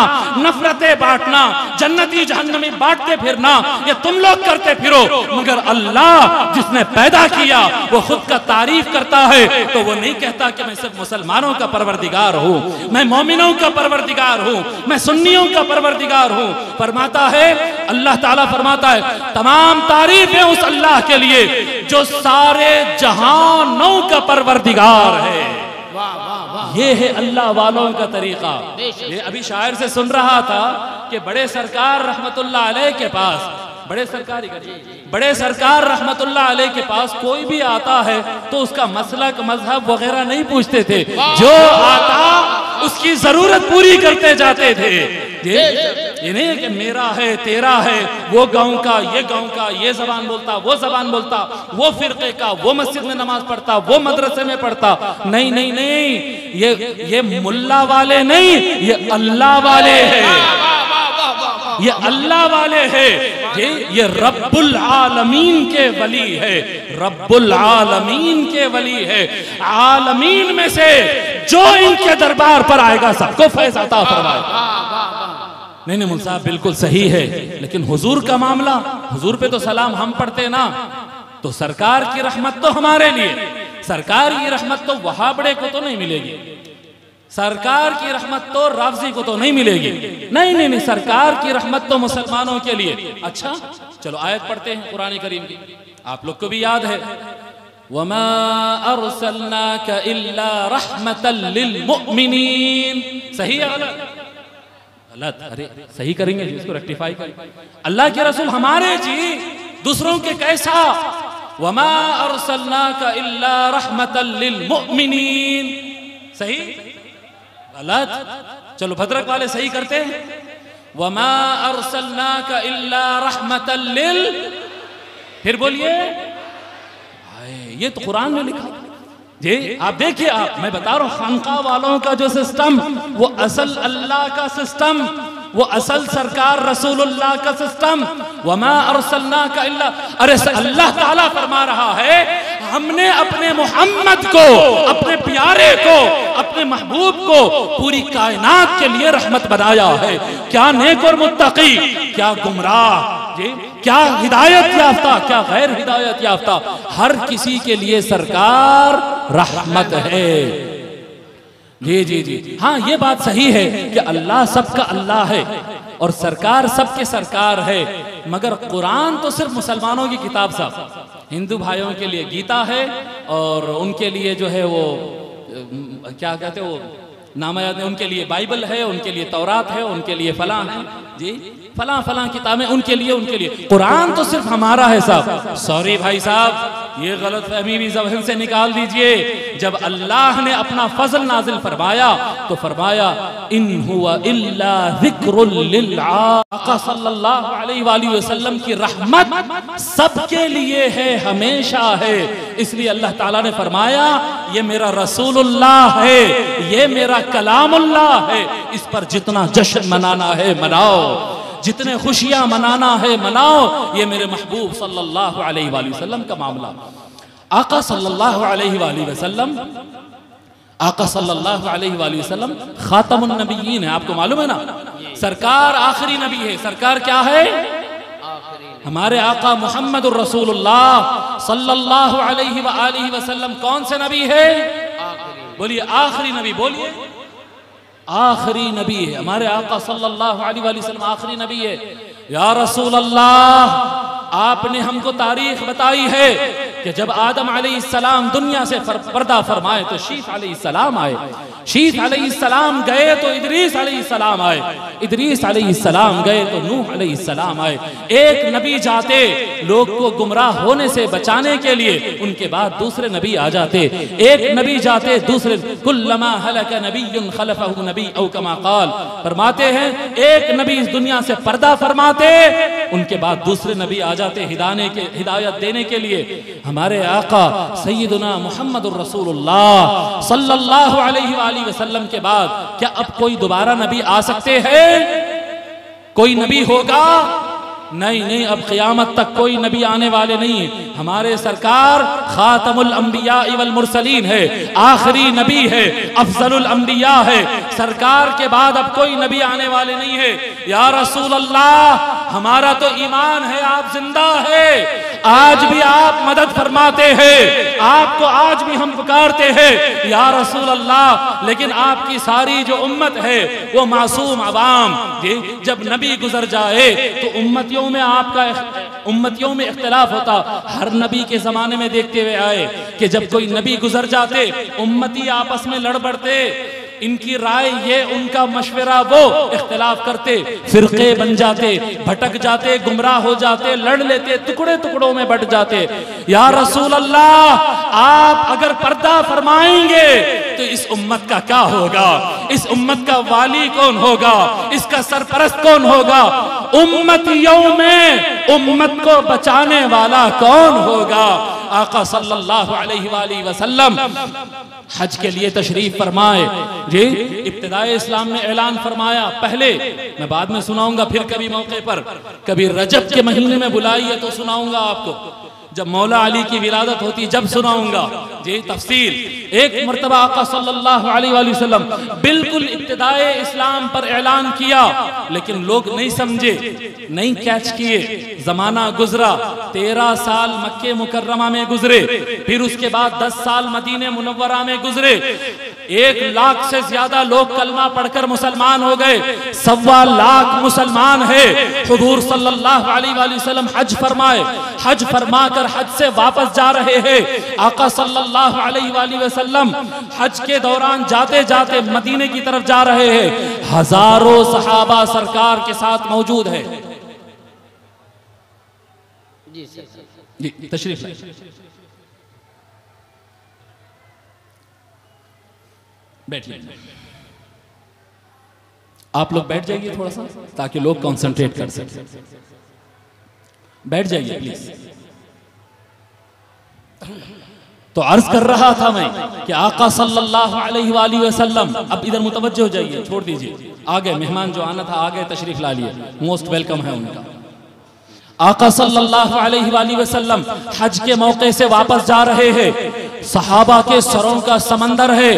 नफरतें बांटना, जन्नती जहन्नमी बांटते फिरना, ये तुम लोग करते फिरो। मगर अल्लाह जिसने पैदा किया वो खुद का तारीफ करता है, तो वो नहीं कहता कि मैं सिर्फ मुसलमानों का परवरदिगार हूँ, मैं मोमिनों का परवरदिगार हूँ, मैं सुन्नियों का परवरदिगार हूँ। फरमाता है अल्लाह ताला, फरमाता है तमाम तारीफें उस अल्लाह के लिए जो सारे जहानों का परवरदिगार है। ये है अल्लाह वालों का तरीका। ये अभी शायर से सुन रहा था कि बड़े सरकार रहमतुल्लाह अलैह के पास, बड़े सरकार रहमतुल्लाह अलैह के पास कोई भी आता है तो उसका मसलक मजहब वगैरह नहीं पूछते थे, जो आता उसकी जरूरत पूरी करते जाते थे। ये नहीं है कि मेरा है तेरा है, वो गांव का ये गांव का, ये जबान बोलता वो जबान बोलता, वो फिरके का वो मस्जिद में नमाज पढ़ता वो मदरसे में पढ़ता। नहीं नहीं नहीं, ये मुल्ला वाले नहीं, ये अल्लाह वाले हैं, ये अल्लाह वाले है। ये रब्बुल आलमीन के वली है, रब्बुल आलमीन के वली है। आलमीन में से जो इनके दरबार पर आएगा सबको फैज़ अता फरमाए। नहीं नहीं मुल्ला साहब बिल्कुल सही है, लेकिन हुजूर का मामला, हुजूर पे तो सलाम हम पढ़ते ना, तो सरकार की रहमत तो हमारे लिए, सरकार की रहमत तो वहाबड़े को तो नहीं मिलेगी, सरकार की रहमत तो रावजी को तो नहीं मिलेगी। नहीं नहीं नहीं, सरकार की रहमत तो मुसलमानों के लिए। अच्छा चलो आयत पढ़ते हैं कुरान करीम की, आप लोग को भी याद है। वमा अरसलनाका इल्ला रहमतल लिल मुमिनीन। सही है गलत? अरे सही करेंगे, इसको रेक्टिफाई करेंगे। अल्लाह के रसूल हमारे जी, दूसरों के कैसा? वमा अरसलनाका इल्ला रहमतल लिल मुमिनीन। सही गलत? चलो भद्रक वाले सही करते हैं। वमा अरसलनाका इल्ला रहमतल लिल, फिर बोलिए। ये तो कुरान में लिखा जी, आप देखिए, आप मैं बता रहा हूँ खानका वालों का जो सिस्टम, वो असल अल्लाह का सिस्टम, वो असल सरकार रसूलुल्लाह का सिस्टम। वमा अरसलनाका इल्ला, अरे अल्लाह ताला फरमा रहा है हमने अपने मोहम्मद को, अपने प्यारे को, अपने महबूब को पूरी कायनात के लिए रहमत बनाया है। क्या नेक और मुत्तकी, क्या गुमराह, क्या हिदायत याफ्ता, क्या गैर हिदायत याफ्ता, हर किसी के लिए सरकार रहमत है। जी जी जी हाँ, ये बात सही है कि अल्लाह सबका अल्लाह है और सरकार सबके सरकार है, मगर कुरान तो सिर्फ मुसलमानों की किताब साहब, हिंदू भाइयों के लिए गीता है और उनके लिए जो है वो क्या कहते हैं वो नामायाद हैं, उनके लिए बाइबल है, उनके लिए तौरात है, उनके लिए फलां है जी, फलां फलां किताबें उनके लिए कुरान तो सिर्फ हमारा है साहब। सॉरी भाई साहब, ये गलत फहमी भी जहन से निकाल दीजिए। जब अल्लाह ने अपना फजल नाजिल फरमाया तो फरमाया इन हुआ इल्ला ज़िक्रुल लिल आका सल्लल्लाहु अलैहि वसल्लम की रहमत सबके लिए है, हमेशा है। इसलिए अल्लाह ताला ने फरमाया ये मेरा रसूलुल्लाह है, ये मेरा कलामुल्लाह है, इस पर जितना जश्न मनाना है मनाओ, जितने खुशियां मनाना है मनाओ, ये मेरे महबूब सल्लल्लाहु अलैहि वसल्लम का मामला। आका सल्लल्लाहु अलैहि वसल्लम खातमुन नबीयीन है, आपको मालूम है ना, सरकार आखिरी नबी है। सरकार क्या है? हमारे आका मुहम्मदुर रसूलुल्लाह सल्लल्लाहु अलैहि वसल्लम कौन से नबी है? बोलिए आखिरी नबी, बोलिए आखिरी नबी है। हमारे आका सल्लल्लाहु अलैहि वसल्लम आखिरी नबी है। या रसूलल्लाह, आपने हमको तारीख बताई है कि जब आदम अलैहिस्सलाम दुनिया से पर्दा फरमाए तो शीश अलैहिस्सलाम आए, शीश अलैहिस्सलाम गए तो इदरीस अलैहिस्सलाम आए, इदरीस अलैहिस्सलाम गए तो नूह अलैहिस्सलाम आए। एक नबी जाते लोग को गुमराह होने से बचाने के लिए, उनके बाद दूसरे नबी आ जाते। एक नबी जाते दूसरे, कुल्लमा हलक नबिय्युन खलफहु नबी औ कमा क़ाल, फरमाते हैं एक नबी इस दुनिया से पर्दा फरमाते, उनके बाद दूसरे नबी आ जाते हिदायत देने के लिए। हमारे आका सैयदना मुहम्मदुर रसूलुल्लाह सल्लल्लाहु अलैहि वसल्लम के बाद क्या अब कोई दोबारा नबी आ सकते हैं? कोई नबी होगा? नहीं, अब क़यामत तक कोई नबी आने वाले नहीं है। हमारे सरकार खातमुल अंबिया वल मुरसलीन है, आखिरी नबी है, अफजलुल अंबिया है। सरकार के बाद अब कोई नबी आने वाले नहीं है। या रसूल अल्लाह, हमारा तो ईमान है, आप जिंदा है, आज भी आप मदद फरमाते हैं, आपको आज भी हम पुकारते हैं या रसूल अल्लाह। लेकिन आपकी सारी जो उम्मत है वो मासूम आवाम, जब नबी गुजर जाए तो उम्मतियों में आपका उम्मतियों में इख्तिलाफ होता। हर नबी के जमाने में देखते हुए आए कि जब कोई नबी गुजर जाते उम्मती आपस में लड़ पड़ते, इनकी राय ये, उनका मशवरा वो, इख्तिलाफ करते, फिरके बन जाते, भटक जाते, गुमराह हो जाते, लड़ लेते, टुकड़े टुकड़ों में बट जाते। या रसूल अल्लाह, आप अगर पर्दा फरमाएंगे तो इस उम्मत का क्या होगा? इस उम्मत का वाली कौन होगा? इसका सरपरस्त कौन होगा? उम्मतियों में उम्मत को बचाने वाला कौन होगा? आका सल्लल्लाहु अलैहि वसल्लम हज के लिए तशरीफ फरमाए जी, इब्तिदाए इस्लाम में ऐलान फरमाया, पहले मैं बाद में सुनाऊंगा, फिर कभी मौके पर, कभी रजब के महीने में बुलाइए तो सुनाऊंगा आपको, जब मौला अली की विलादत होती जब सुनाऊंगा जी तफसील। एक मरतबा आका सल्लल्लाहु अलैहि वसल्लम बिल्कुल इब्तिदाए इस्लाम पर ऐलान किया, लेकिन लोग नहीं समझे, नहीं कैच किए। जमाना गुजरा, 13 साल मक्के मुकर्रमा में गुजरे, फिर उसके बाद 10 साल मदीने मुनव्वरा में गुजरे। 1 लाख से ज्यादा लोग कलमा पढ़कर मुसलमान हो गए, 1.25 लाख मुसलमान है। हुजूर सल्लल्लाहु अलैहि वसल्लम हज फरमाए, हज फरमा हज से वापस जा रहे हैं। आका सल्लल्लाहु अलैहि वसल्लम हज के दौरान जाते जाते मदीने की तरफ जा रहे हैं। हजारों सहाबा सरकार के साथ मौजूद है जी, तशरीफ बैठिए, आप लोग बैठ जाइए थोड़ा सा ताकि लोग कंसंट्रेट कर सकें, बैठ जाइए प्लीज। तो अर्ज कर रहा था मैं कि आका सल्लल्लाहु अलैहि वसल्लम, अब इधर मुतवज्जो हो जाइए, छोड़ दीजिए, आ गए मेहमान जो आना था, आ गए, तशरीफ ला लिए, मोस्ट वेलकम है उनका। आका सल्लल्लाहु अलैहि वसल्लम हज के मौके से वापस जा रहे हैं, सहाबा के सरों का समंदर है।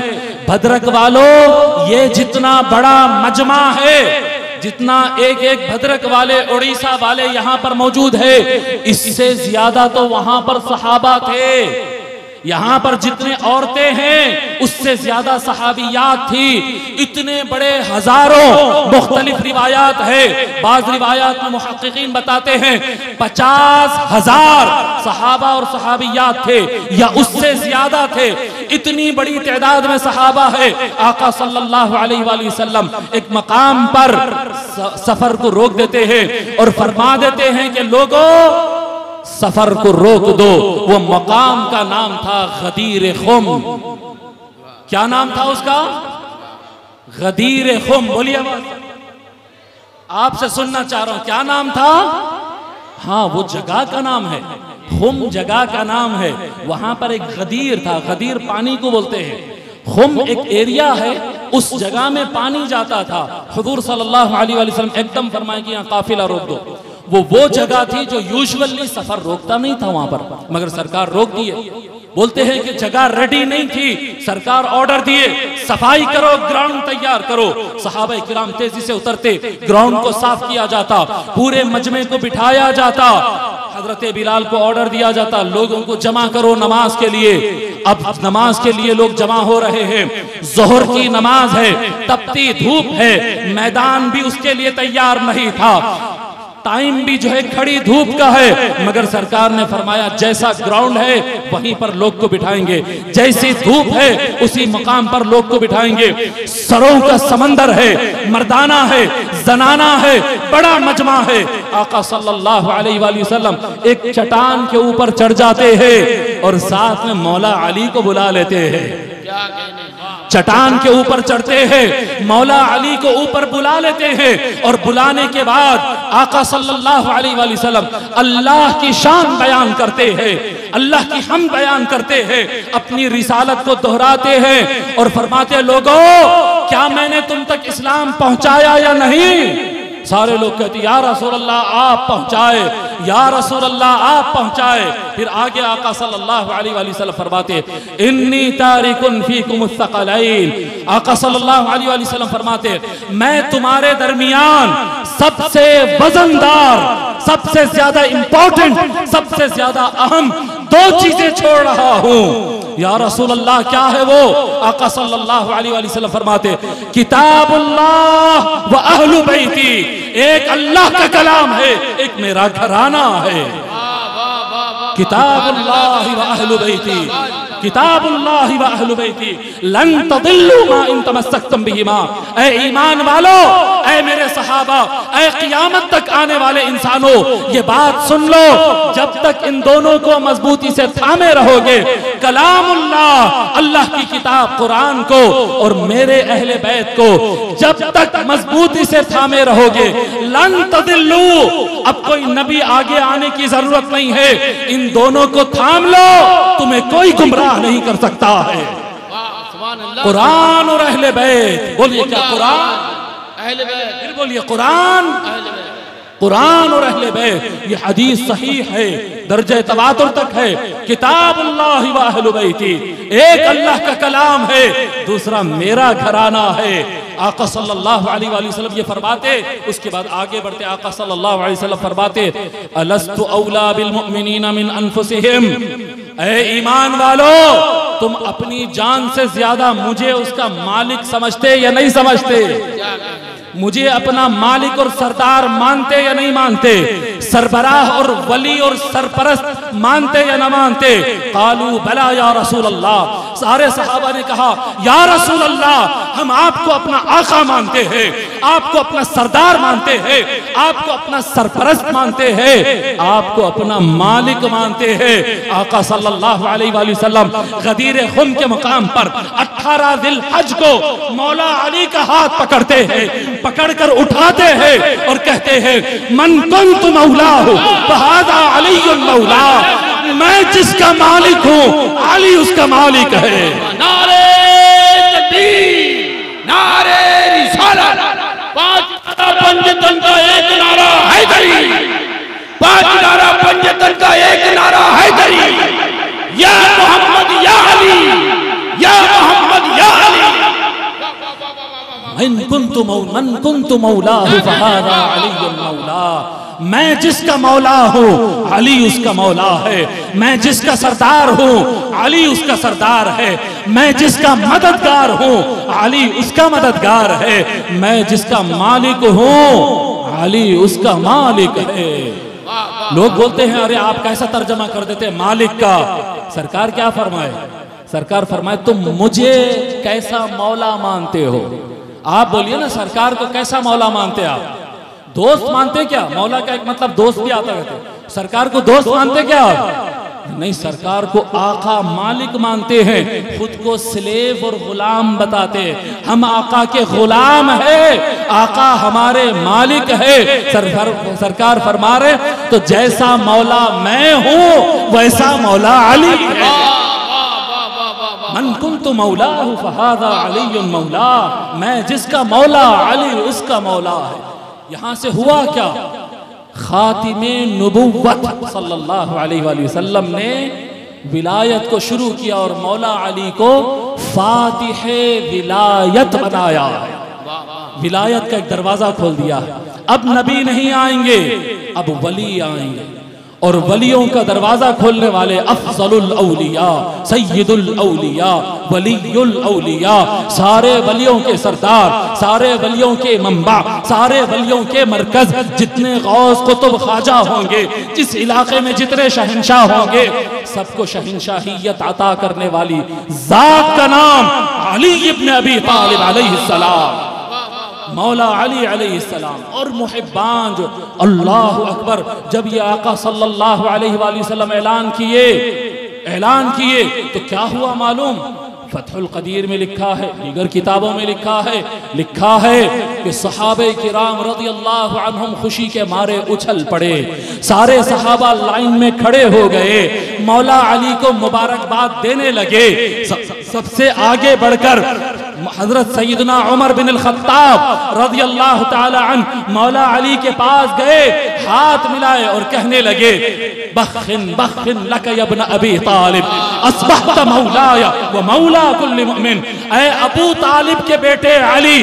भद्रक वालों, ये जितना बड़ा मजमा है, जितना एक एक भद्रक वाले, उड़ीसा वाले यहाँ पर मौजूद है, इससे ज्यादा तो वहां पर सहाबा थे। यहाँ पर जितने औरतें हैं उससे ज्यादा सहाबियात थी। इतने बड़े हजारों मुख्तलिफ रिवायात है, बाज रिवायात में मुहक्किकीन बताते हैं 50,000 सहाबा और सहाबियात थे या उससे ज्यादा थे। इतनी बड़ी तादाद में सहाबा है। आका सल्लल्लाहु अलैहि वसल्लम एक मकाम पर सफर को रोक देते हैं और फरमा देते हैं कि लोगों सफर को रोक दो। वो मकाम का नाम था गदीर-ए-खुम। क्या नाम था उसका? गदीर-ए-खुम। बोलिए, आपसे सुनना चाह रहा हूं, क्या नाम था? हाँ, वो जगह का नाम है, खुम जगह का नाम है। वहां पर एक गदीर था, गदीर पानी को बोलते हैं, खुम एक एरिया है, उस जगह में पानी जाता था। हुजूर सल्लल्लाहु अलैहि वसल्लम एकदम फरमाए कि यहाँ काफिला रोक दो। वो जगह थी जो यूजुअली सफर रोकता नहीं था वहां पर, मगर सरकार रोक दी है। बोलते हैं कि जगह रेडी नहीं थी, सरकार ऑर्डर दिए सफाई करो, ग्राउंड तैयार करो। सहाबा किराम तेजी से उतरते, ग्राउंड को साफ किया जाता, पूरे मजमे को बिठाया जाता। हजरत बिलाल को ऑर्डर दिया जाता, लोगों को जमा करो नमाज के लिए। अब नमाज के लिए लोग जमा हो रहे हैं, जोहर की नमाज है, तपती धूप है, मैदान भी उसके लिए तैयार नहीं था, टाइम भी जो है खड़ी धूप का है, मगर सरकार ने फरमाया जैसा ग्राउंड है वहीं पर लोग को बिठाएंगे, जैसी धूप है उसी मकाम पर लोग को बिठाएंगे। सरों का समंदर है, मर्दाना है, जनाना है, बड़ा मजमा है। आका सल्लल्लाहु अलैहि वसल्लम एक चट्टान के ऊपर चढ़ जाते हैं और साथ में मौला अली को बुला लेते हैं। चट्टान के ऊपर चढ़ते हैं, मौला अली को ऊपर बुला लेते हैं और बुलाने के बाद आका सल्लल्लाहु अलैहि वसल्लम अल्लाह की शान बयान करते हैं, अल्लाह की हम बयान करते हैं, अपनी रिसालत को दोहराते हैं और फरमाते हैं, लोगों क्या मैंने तुम तक इस्लाम पहुंचाया या नहीं? सारे लोग कहते या रसूल अल्लाह आप पहुंचाए, या रसूल अल्लाह आप पहुंचाए। फिर आगे आका सल्लल्लाहु अलैहि वसल्लम फरमाते इन्नी तारिकुन फीकुम अस्सकलैन। आका सल्लल्लाहु अलैहि वसल्लम फरमाते मैं तुम्हारे दरमियान सबसे वजनदार, सबसे ज्यादा इंपॉर्टेंट, सबसे ज्यादा अहम दो चीजें छोड़ रहा हूं। या रसूल अल्लाह क्या है वो? आका सल्लल्लाहु अलैहि वसल्लम फरमाते किताबुल्लाह व अहलु बैती। एक अल्लाह का कलाम है, एक मेरा घराना है। किताबुल्लाह व अहलु बैती, किताबुल्लाह व अहलु बैती लन तदिल्लू मा इन तमस्सकतुम बिहिमा। ऐ ईमान वालो, ऐ मेरे सहाबा, ऐ क़यामत तक आने वाले इंसानों, ये बात सुन लो, जब तक इन दोनों को मजबूती से थामे रहोगे, कलामुल्लाह अल्लाह की किताब कुरान को और मेरे अहले बैत को जब तक मजबूती से थामे रहोगे, लन तदिल्लू। अब कोई नबी आगे आने की जरूरत नहीं है, इन दोनों को थाम लो, तुम्हें कोई गुमराह नहीं कर सकता है। कुरान और अहले बैत। बोलिए क्या? कुरान अहले बैत। फिर बोलिए कुरान, कुरान और अहले बैत। ये हदीस सही है, दर्जे तवातुर तक है। किताबुल्लाह व अहले बैती, एक अल्लाह का कलाम है, दूसरा मेरा घराना है। आका सल्लल्लाहु अलैहि वसल्लम ये फरमाते, उसके बाद आगे बढ़ते आका सल्लल्लाहु अलैहि वसल्लम फरमाते अलस्तु औला बिल मुमिनीना मिन अनफुसिहिम। ऐ ईमान वालो, तुम अपनी जान से ज्यादा मुझे उसका मालिक समझते या नहीं समझते? मुझे अपना मालिक और सरदार मानते या नहीं मानते? सरबराह और वली और सरपरस्त मानते या ना मानते? कालू बला या रसूल अल्लाह। सारे सहाबा ने कहा या रसूल अल्लाह हम आपको अपना आका मानते हैं, आपको अपना सरदार मानते हैं, आपको अपना सरपरस्त मानते हैं, आपको अपना मालिक मानते हैं। आका सल्लल्लाहु अलैहि वसल्लम गदीर-ए-खुम के मकाम पर 18 ज़िलहज को मौला अली का हाथ पकड़ते हैं, पकड़कर उठाते हैं और कहते हैं मन कुंतु मौलाहु फहादा अलीयुल मौला। मैं जिसका मालिक हूँ अली उसका मालिक है। नारे तकबीर, नारे रिसालत, पांच नारा पंजतन का एक नारा हैदरी। या मोहम्मद या अली, या मोहम्मद या अली। मन कुंतु मौलाहु फहादा अलीयुल मौला। मैं जिसका मौला हूँ अली उसका मौला है, मैं जिसका सरदार हूँ अली उसका सरदार है, मैं जिसका मददगार हूँ अली उसका मददगार है, मैं जिसका मालिक हूँ अली उसका मालिक है। लोग बोलते हैं अरे आप कैसा तर्जमा कर देते हैं मालिक का। सरकार क्या फरमाए? सरकार फरमाए तुम मुझे कैसा मौला मानते हो। आप बोलिए ना सरकार को कैसा मौला मानते हैं आप? दोस्त मानते क्या? मौला का एक मतलब दोस्त भी आता है। सरकार को दोस्त मानते क्या आप? नहीं, सरकार को आका मालिक मानते हैं, खुद को स्लेव और गुलाम बताते हैं। हम आका के गुलाम हैं, आका हमारे मालिक है। सरकार फरमा रहे तो जैसा मौला मैं हूँ वैसा मौला अली है। मन कुंतु मौला हूँ फहादा अली मौला, मैं जिसका मौला अली उसका मौला है। यहाँ से हुआ क्या? खातिमे नबुव्वत सल्लल्लाहु अलैहि वसल्लम ने विलायत को शुरू किया और मौला अली को फातिहे विलायत बनाया। विलायत का एक दरवाजा खोल दिया। अब नबी नहीं आएंगे, अब वली आएंगे, और वलियों का दरवाजा खोलने वाले अफजलुल औलिया, सय्यदुल औलिया, वलीयुल औलिया, सारे वलियों के सरदार, सारे वलियों के मंबा, सारे वलियों के मरकज, जितने गौस कुतुब ख्वाजा होंगे, जिस इलाके में जितने शहंशाह होंगे, सबको शहंशाहियत अता करने वाली जात का नाम अली इब्न अबी तालिब अलैहिस्सलाम, मौला अली अलैहिस्सलाम। और मुहिब्बान जो अल्लाह अकबर, जब ये आका सल्लल्लाहु अलैहि वसल्लम ऐलान किए तो क्या हुआ मालूम? फतहुल कदीर में लिखा है, दीगर किताबों में लिखा है कि सहाबे किराम रदियल्लाहु अन्हुम खुशी के मारे उछल पड़े। सारे सहाबा लाइन में खड़े हो गए, मौला अली को मुबारकबाद देने लगे। सबसे आगे बढ़कर हजरत सैयदना उमर बिन अल-खत्ताब रदियल्लाहु ताला अन्हु मौला अली के पास गए, हाथ मिलाए और कहने लगे बखिन बखिन लक या इब्न अबी तालिब अस्बहत मौलाया व मौला कुल्ल मुमिन। ऐ अबू तालिब के बेटे अली,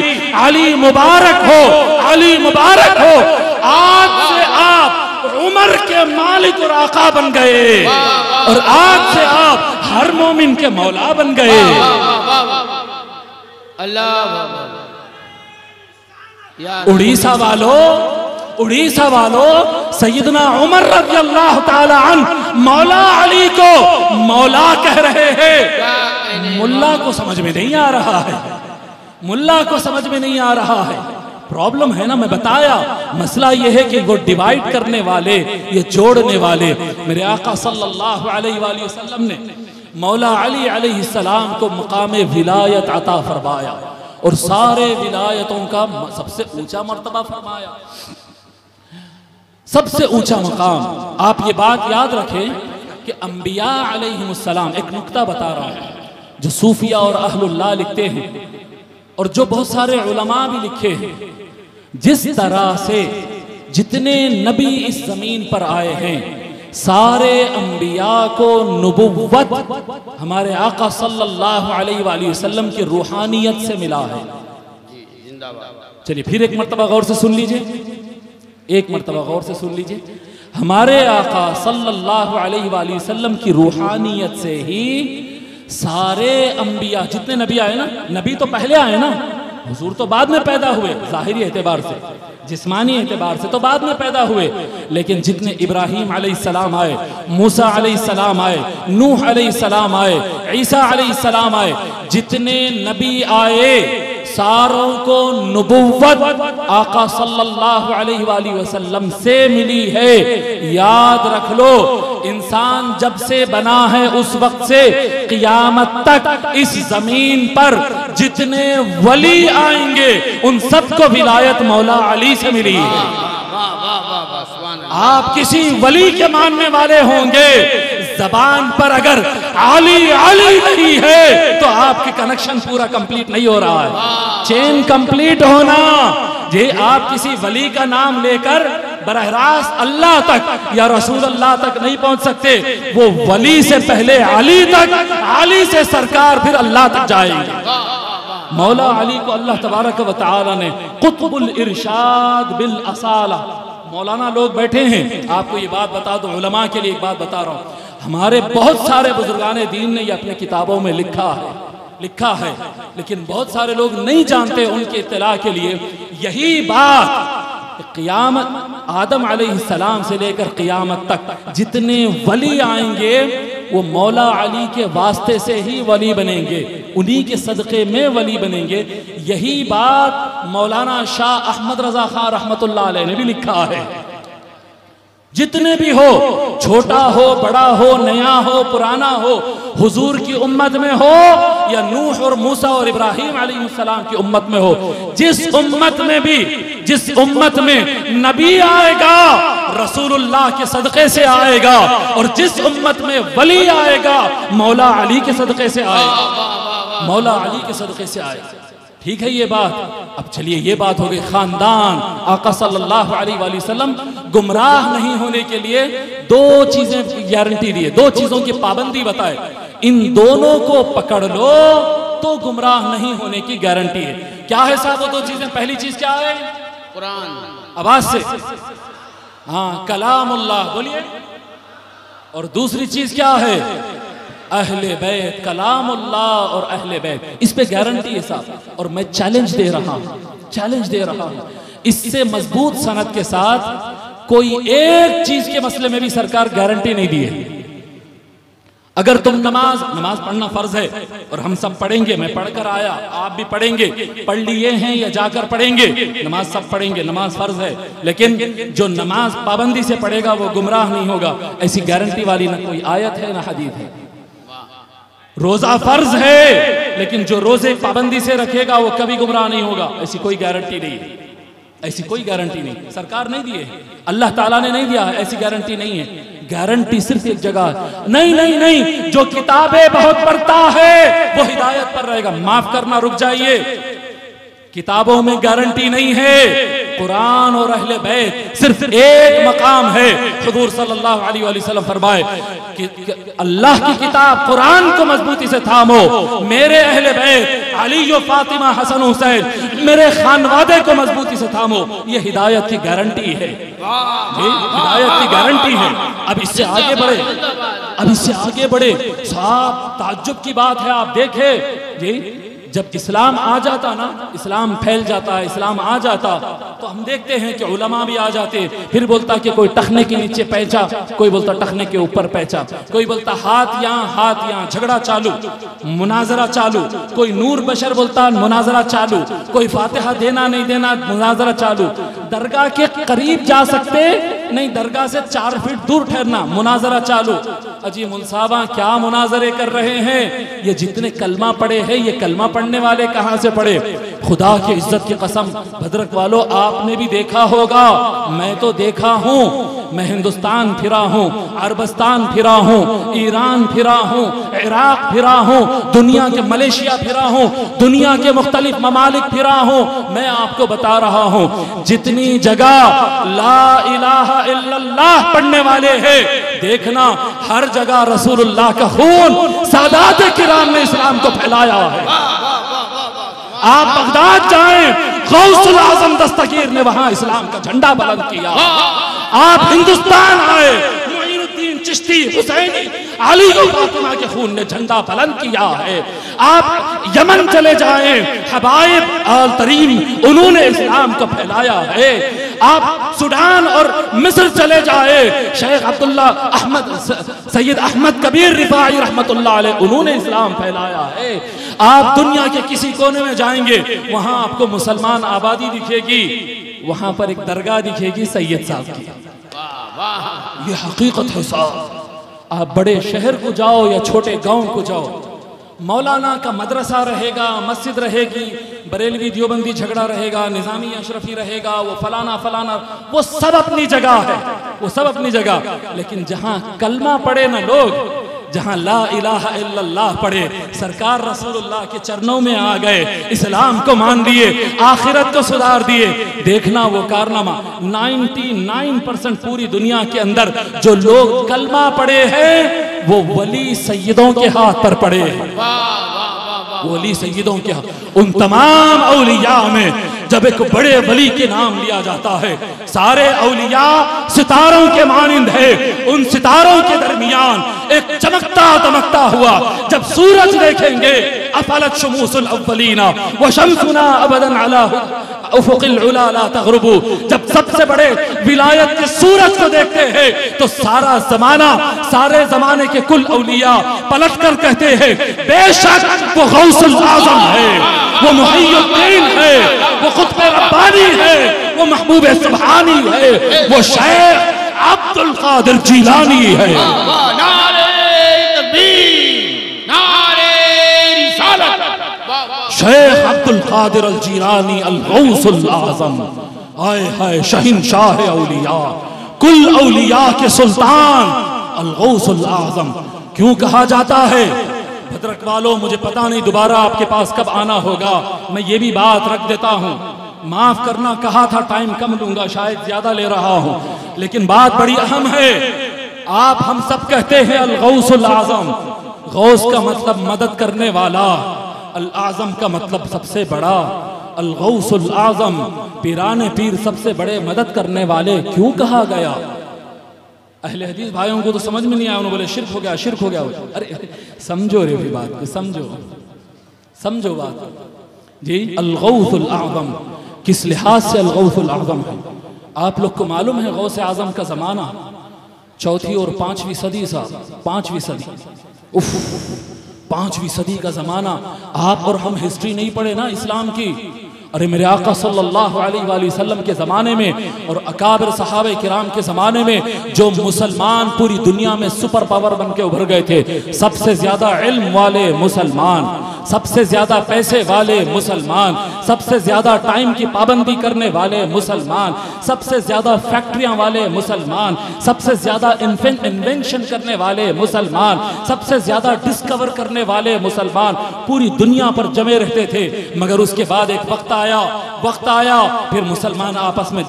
अली मुबारक हो, अली मुबारक हो, आज से आप उमर के मालिक और आका बन गए, और आज से आप हर मोमिन के मौला बन गए। उड़ीसा वालों सैयदना उमर रज़ियल्लाहु ताला अन्हु मौला अली को मौला कह रहे हैं। मुल्ला को समझ में नहीं आ रहा है, मुल्ला को समझ में नहीं आ रहा है। प्रॉब्लम है ना, मैं बताया। मसला यह है कि वो डिवाइड करने वाले, ये जोड़ने वाले। मेरे आका सल्लल्लाहु अलैहि वसल्लम ने मौला अली अलैहिस्सलाम को मकामे विलायत अता फरमाया और सारे विलायतों का सबसे ऊंचा मर्तबा फरमाया, सबसे ऊंचा मकाम। आप ये बात याद रखें कि अंबिया अलैहिमुस्सलाम, एक नुक्ता बता रहा है जो सूफिया और अहलुल्लाह लिखते हैं और जो बहुत सारे उलमा भी लिखे हैं, जिस तरह से जितने नबी इस जमीन पर आए हैं सारे अंबिया को नबुव्वत हमारे आका सल्लल्लाहु अलैहि वसल्लम की रूहानियत से मिला है। चलिए फिर एक मर्तबा गौर से सुन लीजिए, एक मर्तबा गौर से सुन लीजिए। हमारे आका सल्लल्लाहु अलैहि वसल्लम की रूहानियत से ही सारे अंबिया, जितने नबी आए ना, नबी तो पहले आए ना, हुजूर तो बाद में पैदा हुए, ज़ाहिरी एतबार से, जिस्मानी एतबार से तो बाद में पैदा हुए, लेकिन जितने इब्राहीम अलैहिस्सलाम आए, मूसा अलैहिस्सलाम आए, नूह अलैहिस्सलाम आए, ईसा अलैहिस्सलाम आए, जितने नबी आए सारों को नबुव्वत आका सल्लल्लाहु अलैहि वसल्लम से मिली है। याद रख लो, इंसान जब से बना है उस वक्त से क़ियामत तक इस जमीन पर जितने वली आएंगे उन सबको विलायत मौला अली से मिली है। आप किसी वली के मानने वाले होंगे, जबान पर अगर अली अली नहीं है तो आपके कनेक्शन पूरा कंप्लीट नहीं हो रहा है, चेन कंप्लीट होना। जे आप किसी वली का नाम लेकर बरह रास्त अल्लाह तक या रसूल अल्लाह तक नहीं पहुंच सकते, वो वली से पहले अली तक, अली से सरकार फिर अल्लाह तक जाएगी। मौला अली को अल्लाह तबारक व तआला ने कुतुबुल इरशाद बिल असाला मौलाना लोग बैठे हैं, आपको ये बात बता दो, उलमा के लिए एक बात बता रहा हूँ, हमारे बहुत सारे बुजुर्गान दीन ने ये अपनी किताबों में लिखा है लेकिन बहुत सारे लोग नहीं जानते। उनके इत्तला के लिए यही बात, क़ियामत आदम अलैहिस्सलाम से लेकर क़ियामत तक जितने वली आएंगे वो मौला अली के वास्ते से ही वली बनेंगे, उन्हीं के सदक़े में वली बनेंगे। यही बात मौलाना शाह अहमद रज़ा खां रहमतुल्लाह अलैह ने भी लिखा है। जितने भी हो, छोटा हो, बड़ा हो, नया हो, पुराना हो, हुजूर की उम्मत में हो या नूह और मूसा और इब्राहिम अलैहिस्सलाम की उम्मत में हो, जिस उम्मत में नबी आएगा रसूलुल्लाह के सदक़े से आएगा, और जिस उम्मत में वली आएगा मौला अली के सदक़े से आएगा, मौला अली के सदक़े से आएगा। ठीक है ये बात। अब चलिए, ये बात हो गई खानदान। आका सल्लल्लाहु अलैहि वसल्लम गुमराह नहीं होने के लिए दो चीजें गारंटी दिए, दो चीजों की पाबंदी बताए, इन दोनों को पकड़ लो तो गुमराह नहीं होने की गारंटी है। क्या है साहब वो दो चीजें? पहली चीज क्या है? कुरान, आवाज से हाँ, कलामुल्लाह बोलिए। और दूसरी चीज क्या है? अहले बैत, कलामुल्लाह और अहले बैत, इस पे गारंटी है साहब। और मैं चैलेंज दे रहा हूँ इससे मजबूत सनद के साथ कोई एक चीज के मसले में भी सरकार गारंटी नहीं दी है। अगर तुम नमाज पढ़ना फर्ज है और हम सब पढ़ेंगे, मैं पढ़कर आया, आप भी पढ़ेंगे, पढ़ लिए हैं या जाकर पढ़ेंगे, नमाज सब पढ़ेंगे, नमाज फर्ज है, लेकिन जो नमाज पाबंदी से पढ़ेगा वो गुमराह नहीं होगा। ऐसी गारंटी वाली ना कोई आयत है ना हदीस है। रोजा फर्ज है लेकिन जो रोजे पाबंदी से रखेगा वो कभी गुमराह नहीं होगा। ऐसी कोई गारंटी नहीं है, ऐसी कोई गारंटी नहीं, सरकार नहीं दी है, अल्लाह ताला ने नहीं दिया है, ऐसी गारंटी नहीं है। गारंटी सिर्फ एक जगह नहीं, जो किताबें बहुत पढ़ता है वो हिदायत पर रहेगा। माफ करना, रुक जाइए, किताबों में गारंटी नहीं है, कुरान और अहले बैत सिर्फ एक मकाम है। हुजूर सल्लल्लाहु अलैहि वसल्लम फरमाए कि अल्लाह की किताब कुरान को मजबूती से थामो, मेरे अहले बैत अली और फातिमा हसन हुसैन, मेरे खानवादे को मजबूती से थामो। ये हिदायत की गारंटी है, हिदायत की गारंटी है। अब इससे आगे बढ़े साहब, ताज्जुब की बात है, आप देखे जी, जब इस्लाम आ जाता ना, इस्लाम फैल जाता है, इस्लाम आ जाता तो हम देखते हैं कि उलमा भी आ जाते, फिर बोलता कि कोई टखने के नीचे पैंचा, कोई बोलता टखने के ऊपर पैंचा, कोई बोलता हाथ यहाँ, झगड़ा चालू, मुनाजरा चालू, कोई नूर बशर बोलता मुनाजरा चालू, कोई फातिहा देना नहीं देना, मुनाजरा चालू। दरगाह के करीब जा सकते नहीं, दरगाह से 4 फीट दूर ठहरना, मुनाजरा चालू। अजी मुनसाबा, क्या मुनाजरे कर रहे हैं? ये जितने कलमा पड़े हैं ये कलमा पढ़ने वाले कहां से पढ़े? खुदा की इज्जत की कसम भद्रक वालों, आपने भी देखा होगा, मैं तो देखा हूं। मैं हिंदुस्तान फिरा हूँ, अरबस्तान फिरा हूँ, ईरान फिरा हूँ, इराक फिरा हूँ, दुनिया के मलेशिया फिरा हूँ, दुनिया के मुख्तलिफ ममालिक फिरा हूँ। मैं आपको बता रहा हूँ, जितनी जगह ला इलाहा इल्लल्लाह पढ़ने वाले हैं, देखना हर जगह रसूलुल्लाह का खून, सादात किराम ने इस्लाम को फैलाया है। आप बगदाद जाएं, गौसुल आजम दस्तगीर ने वहां इस्लाम का झंडा बुलंद किया। आप हिंदुस्तान आए, मुइनुद्दीन चिश्ती, हुसैनी, अली और फातिमा के खून ने झंडा बुलंद किया है। आप यमन चले जाएं, हबाइब अल तरीम, उन्होंने इस्लाम को फैलाया है। आप सूडान और मिस्र चले जाए, शेख अब्दुल्ला अहमद सैयद अहमद कबीर रिफाई रहमतुल्लाह अलैह, उन्होंने इस्लाम फैलाया है। आप दुनिया के किसी कोने में जाएंगे, वहां आपको मुसलमान आबादी दिखेगी, वहां पर एक दरगाह दिखेगी सैयद साहब की। ये हकीकत है साहब। आप बड़े शहर को जाओ या छोटे गांव को जाओ, मौलाना का मदरसा रहेगा, मस्जिद रहेगी, बरेलवी देवबंदी झगड़ा रहेगा, निज़ामी अशरफी रहेगा, वो फलाना, वो सब अपनी जगह है, लेकिन जहां कलमा पढ़े ना लोग, जहाँ ला इलाहा इल्लल्लाह पढ़े, सरकार रसूलुल्लाह के चरणों में आ गए, इस्लाम को मान दिए, आखिरत को सुधार दिए, देखना वो कारनामा। 99% पूरी दुनिया के अंदर जो लोग कलमा पढ़े हैं वो वली सैयदों के हाथ पर पढ़े हैं, वली सैयदों के हाथ। उन तमाम औलिया में जब एक बड़े वली के नाम लिया जाता है। सारे औलिया सितारों के मानिंद है, उन सितारों के दरमियान एक चमकता दमकता हुआ जब सूरज देखेंगे अफलत शमुसुल अव्वलीना व शम्सुना अबदन अला उफुकिल उला ला तगरुबु। जब सबसे बड़े विलायत के सूरज को देखते हैं तो सारा जमाना, सारे जमाने के कुल औलिया पलट कर कहते हैं बेशक वो गौसुल आजम है, वो मुहियुद्दीन है, वो खुतबे रब्बानी है, वो महबूब सुबहानी है, वो शेख अब्दुल कादिर जिलानी है। शेख अब्दुल कादिर अल जिलानी अल गौसुल आजम, आए हाय शहिंशाह औलिया, कुल औलिया के सुल्तान अल गौसुल आजम क्यों कहा जाता है? भद्रक वालों, मुझे पता नहीं दोबारा आपके पास कब आना होगा, मैं ये भी बात रख देता हूँ, माफ करना, कहा था टाइम कम लूंगा, शायद ज्यादा ले रहा हूँ, लेकिन बात बड़ी अहम है। आप हम सब कहते हैं अल गौसुल आजम, गौस का मतलब मदद करने वाला, अल आजम का मतलब सबसे बड़ा, अल गौसुल आजम पीराने पीर सबसे बड़े मदद करने वाले क्यों कहा गया? अहले हदीस भाइयों को तो समझ में नहीं आया, उन्होंने बोले शिर्क हो गया, शिर्क हो गया। अरे समझो रे बात को, समझो समझो बात जी। अल गौसुल आजम किस लिहाज से अल गौसुल आजम है? आप लोग को मालूम है गौस आजम का जमाना चौथी और पांचवी सदी सा, पांचवी सदी, उफ, पांचवी सदी का जमाना। आप और हम हिस्ट्री नहीं पढ़े ना इस्लाम की। अरे मेरे आका सल्लल्लाहु अलैहि वसल्लम के ज़माने में और अकाबिर सहाबे किराम के ज़माने में जो मुसलमान पूरी दुनिया में सुपर पावर बन के उभर गए थे, सबसे ज़्यादा इल्म वाले मुसलमान, सबसे ज़्यादा पैसे वाले मुसलमान, सबसे ज़्यादा टाइम की पाबंदी करने वाले मुसलमान, सबसे ज़्यादा फैक्ट्रियाँ वाले मुसलमान, सबसे ज़्यादा इन्वेंशन करने वाले मुसलमान, सबसे ज़्यादा डिस्कवर करने वाले मुसलमान पूरी दुनिया पर जमे रहते थे। मगर उसके बाद एक वक्त आया फिर मुसलमान आपस में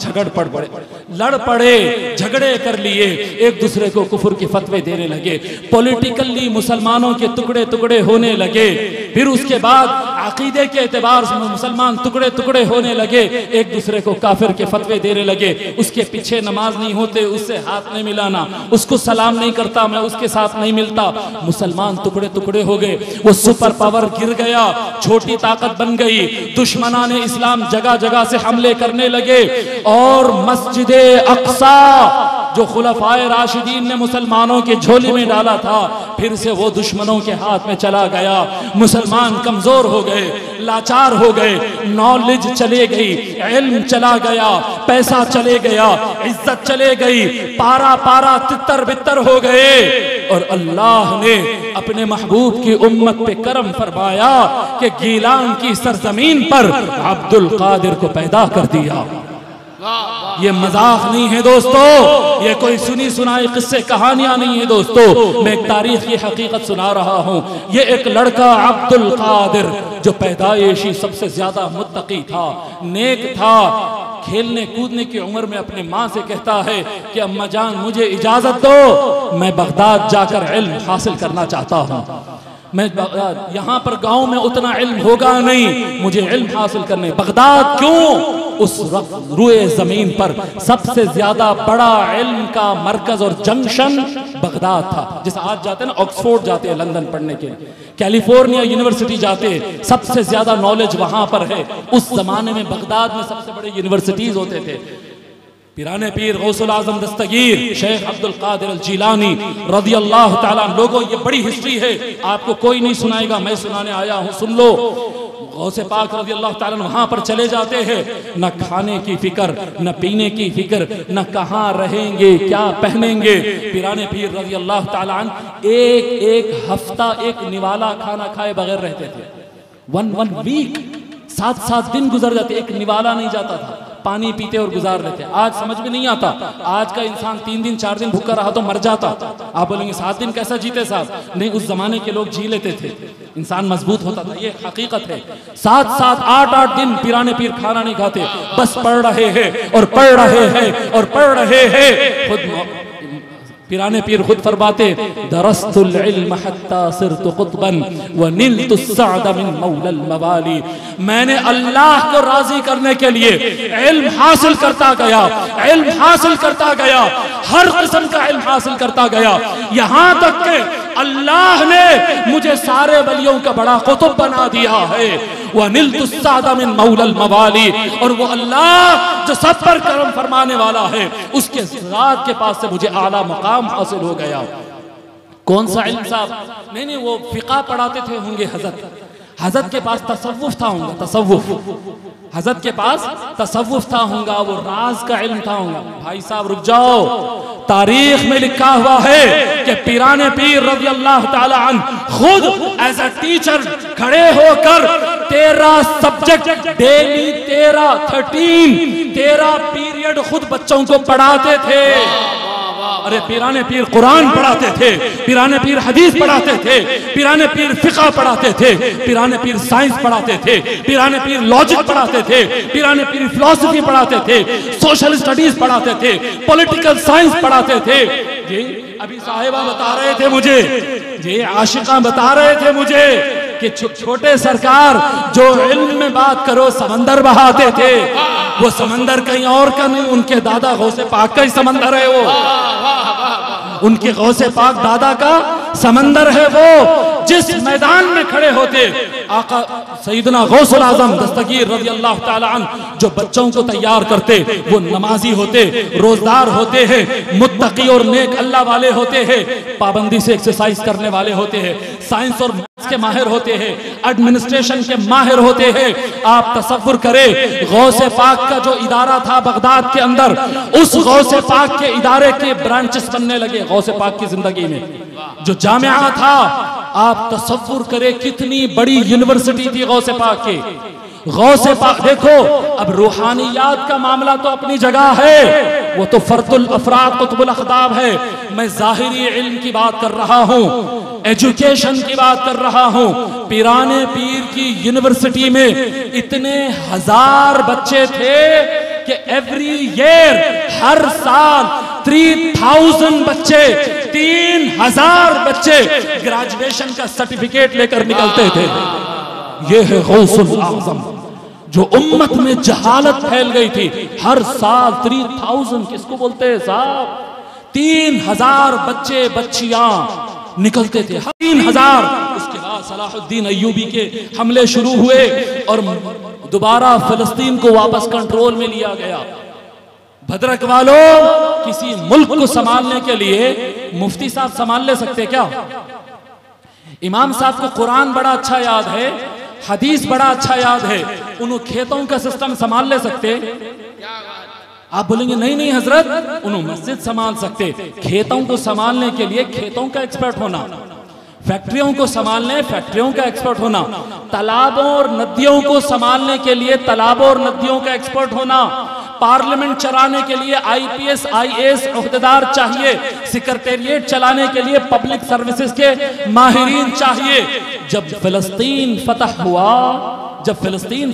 लड़ पड़े, झगड़े कर लिए, एक दूसरे को कुफर के फतवे देने लगे, पॉलिटिकली मुसलमानों के टुकड़े टुकड़े होने लगे। फिर उसके बाद अकीदे के एतबार से मुसलमान टुकड़े टुकड़े होने लगे, एक दूसरे को काफिर के फतवे देने लगे। उसके पीछे नमाज नहीं होते, उससे हाथ नहीं मिलाना, उसको सलाम नहीं करता, मैं उसके साथ नहीं मिलता। मुसलमान टुकड़े टुकड़े हो गए, वो सुपर पावर गिर गया, छोटी ताकत बन गई। दुश्मन इस्लाम जगह जगह से हमले करने लगे और मस्जिदे अक्सा जो खुलफाए राशिदीन ने मुसलमानों के झोली में डाला था, फिर से वो दुश्मनों के हाथ में चला गया। मुसलमान कमजोर हो गए, लाचार हो गए, नॉलेज चले गई, इल्म चला गया, पैसा चले गया, इज्जत चले गई, पारा तितर बितर हो गए। और अल्लाह ने अपने महबूब की उम्मत पे करम फरमाया कि गीलान की सरजमीन पर अब्दुल कादिर को पैदा कर दिया। ये मजाक नहीं है दोस्तों, ये कोई सुनी सुनाई किस्से कहानियां नहीं है दोस्तों, मैं एक तारीख की हकीकत सुना रहा हूँ। ये एक लड़का अब्दुल कादिर जो पैदाइशी सबसे ज्यादा मुत्तकी था, नेक था, खेलने कूदने की उम्र में अपनी माँ से कहता है कि अम्मा जान मुझे इजाजत दो, मैं बगदाद जाकर इल्म हासिल करना चाहता हूँ। मैं यहाँ पर गाँव में उतना इल्म होगा नहीं, मुझे इल्म हासिल करने बगदाद। क्यों? उस रुए जमीन पर सबसे ज्यादा बड़ा इल्म का मरकज और जंक्शन बगदाद था। जैसे आज जाते हैं ना ऑक्सफोर्ड जाते हैं लंदन पढ़ने के लिए, कैलिफोर्निया यूनिवर्सिटी जाते हैं, सबसे ज्यादा नॉलेज वहां पर है। उस जमाने में बगदाद में सबसे बड़े यूनिवर्सिटीज होते थे। पिराने पीर गौसुल आजम दस्तगीर शेख अब्दुल कादिर अल जिलानी रदियल्लाहु ताला। लोगों ये बड़ी हिस्ट्री है, आपको कोई नहीं सुनाएगा, मैं सुनाने आया हूँ, सुन लो। गौसे पाक रदियल्लाहु ताला वहाँ पर चले जाते हैं, न खाने की फिक्र, न पीने की फिक्र, न कहाँ रहेंगे, क्या पहनेंगे। पिराने पीर रदियल्लाहु ताला एक एक हफ्ता एक निवाला खाना खाए बगैर रहते थे। 1 वीक, 7 दिन गुजर जाते, एक निवाला नहीं जाता था, पानी पीते और गुजार लेते। आज समझ में नहीं आता, आज का इंसान 3 दिन 4 दिन भूखा रहा तो मर जाता। आप बोलेंगे 7 दिन कैसा जीते साहब? नहीं, उस जमाने के लोग जी लेते थे, इंसान मजबूत होता था, ये हकीकत है। 7-8 दिन पिराने पीर खाना नहीं खाते, बस पढ़ रहे हैं और पढ़ रहे हैं और पढ़ रहे हैं। खुद पिराने पीर खुद फरमाते दरस्तुल इल्म हत्ता सिरतु कुतबन व निलतु सअद मिन मौला अल मवाली, मैंने अल्लाह को राजी करने के लिए इल्म हासिल करता गया, इल्म हासिल करता गया, हर किस्म का इल्म हासिल करता गया, यहाँ तक के अल्लाह ने मुझे सारे वलियों का बड़ा कुतुब बना दिया है। वह निलतु सअद मिन मौला अल मवाली, और वो अल्लाह जो सब पर करम फरमाने वाला है उसके जात के पास से मुझे आला मकाम हासिल हो गया। कौन सा इल्म साहब? नहीं, वो फिका पढ़ाते थे होंगे हजरत, हजरत के पास तसव्वुफ था होगा, तसव्वुफ हजरत के पास तसव्वुफ था होगा, वो राज का इल्म था होगा। भाई साहब रुक जाओ, तारीख में लिखा हुआ है कि पीराने पीर रज़ी अल्लाह ताला अन्हु खुद एज ए टीचर खड़े होकर 13 सब्जेक्ट डेली 13 पीरियड खुद बच्चों को पढ़ाते थे। अरे पीराने पीर कुरान पढ़ाते थे, पीराने पीर हदीस पढ़ाते थे, पीराने पीर फिका पढ़ाते थे, पीराने पीर साइंस पढ़ाते थे, पीराने पीर लॉजिक पढ़ाते थे, पीराने पीर फिलॉसफी पढ़ाते थे, सोशल स्टडीज पढ़ाते थे, पॉलिटिकल साइंस पढ़ाते थे। जी अभी साहिबा बता रहे थे मुझे, जी आशिका बता रहे थे मुझे कि छोटे सरकार जो इल्म में बात करो समंदर बहाते थे, वो समंदर कहीं और का नहीं, उनके दादा गौसे पाक का ही समंदर है, वो उनके गौसे पाक दादा का समंदर है। वो जिस मैदान में खड़े होते आका सईदना गौसुल आजम दस्तगीर रज़ी अल्लाह ताला अन्हु जो बच्चों को तैयार करते, वो नमाजी होते, रोजदार होते हैं, मुत्तकी और नेक अल्लाह वाले होते हैं, पाबंदी से एक्सरसाइज करने वाले होते हैं, साइंस और मैथ्स के माहिर होते हैं, एडमिनिस्ट्रेशन के माहिर होते हैं। आप तसव्वुर करें गौसे पाक का जो इदारा था बगदाद के अंदर, उस गौसे पाक के इदारे के ब्रांचेस बनने लगे गौसे पाक की जिंदगी में। जो जामिया था, आप तसव्वुर करें कितनी बड़ी यूनिवर्सिटी थी गौसे पाक की। गौसे पाक देखो, अब रूहानियात का मामला तो अपनी जगह है, वो तो फर्दुल अफराद कुतुबुल अखताब है, मैं जाहिरी इल्म की बात कर रहा हूँ, एजुकेशन की बात कर रहा हूँ। पीराने पीर की यूनिवर्सिटी में इतने हजार बच्चे थे कि एवरी ईयर हर साल 3000 बच्चे, 3000 बच्चे ग्रेजुएशन का सर्टिफिकेट लेकर निकलते थे। ये है गौसुल आजम जो उम्मत में जहालत फैल गई थी। हर साल 3000 किसको बोलते हैं साहब? 3000 बच्चे बच्चियां निकलते थे, 3000। उसके बाद सलाहुद्दीन अयूबी के हमले शुरू हुए और दोबारा फिलिस्तीन को वापस कंट्रोल में लिया गया। भद्रक वालों, किसी मुल्क को संभालने के लिए मुफ्ती साहब संभाल ले सकते क्या? इमाम साहब को कुरान बड़ा अच्छा याद है, हदीस बड़ा अच्छा याद है, उन खेतों का सिस्टम संभाल ले सकते? आप बोलेंगे नहीं नहीं हजरत, उन मस्जिद संभाल सकते। खेतों को संभालने के लिए खेतों का एक्सपर्ट होना, फैक्ट्रियों को संभालने फैक्ट्रियों का एक्सपर्ट होना, तालाबों और नदियों को संभालने के लिए तालाबों और नदियों का एक्सपर्ट होना, पार्लियामेंट चलाने के लिए आईपीएस आईएएस अहदेदार चाहिए, सेक्रेटेरिएट चलाने के लिए पब्लिक सर्विसेज के माहिरीन चाहिए। जब फिलिस्तीन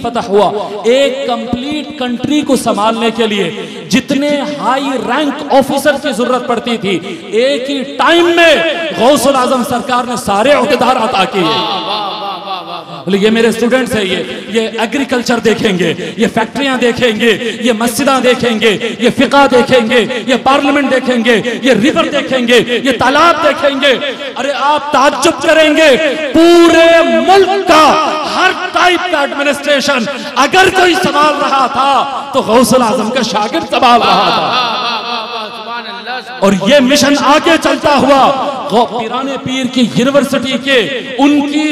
फतह हुआ एक कंप्लीट कंट्री को संभालने के लिए जितने हाई रैंक ऑफिसर की जरूरत पड़ती थी, एक ही टाइम में गौसुल आजम सरकार ने सारे अहदेदार अता किए। ये मेरे स्टूडेंट्स है, ये एग्रीकल्चर देखेंगे, ये फैक्ट्रियां देखेंगे, ये मस्जिदां देखेंगे, ये फिका देखेंगे, ये पार्लियामेंट देखेंगे, ये रिवर देखेंगे, ये तालाब देखेंगे। अरे आप ताज्जुब करेंगे, पूरे मुल्क का हर टाइप का एडमिनिस्ट्रेशन अगर कोई संभाल रहा था तो गौसुल आजम का शागिर्द संभाल रहा था। और ये मिशन आगे चलता हुआ पीराने पीर की यूनिवर्सिटी के उनकी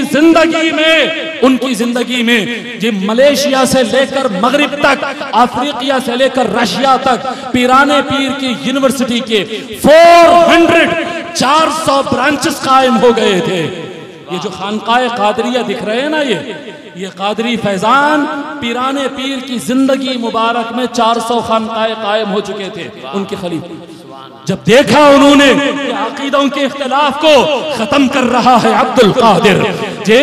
जिंदगी में जी मलेशिया से लेकर मगरिब तक, अफ्रीकिया से लेकर रशिया तक, पीराने पीर की यूनिवर्सिटी के 400 ब्रांचेस कायम हो गए थे। ये जो खानकाए कादरिया दिख रहे हैं ना, ये कादरी फैजान पीराने पीर की जिंदगी मुबारक में 400 खानकाए कायम हो चुके थे उनके खलीफे। जब देखा उन्होंने कि अकीदों के इख्तिलाफ को खत्म कर रहा है अब्दुल कादिर जी,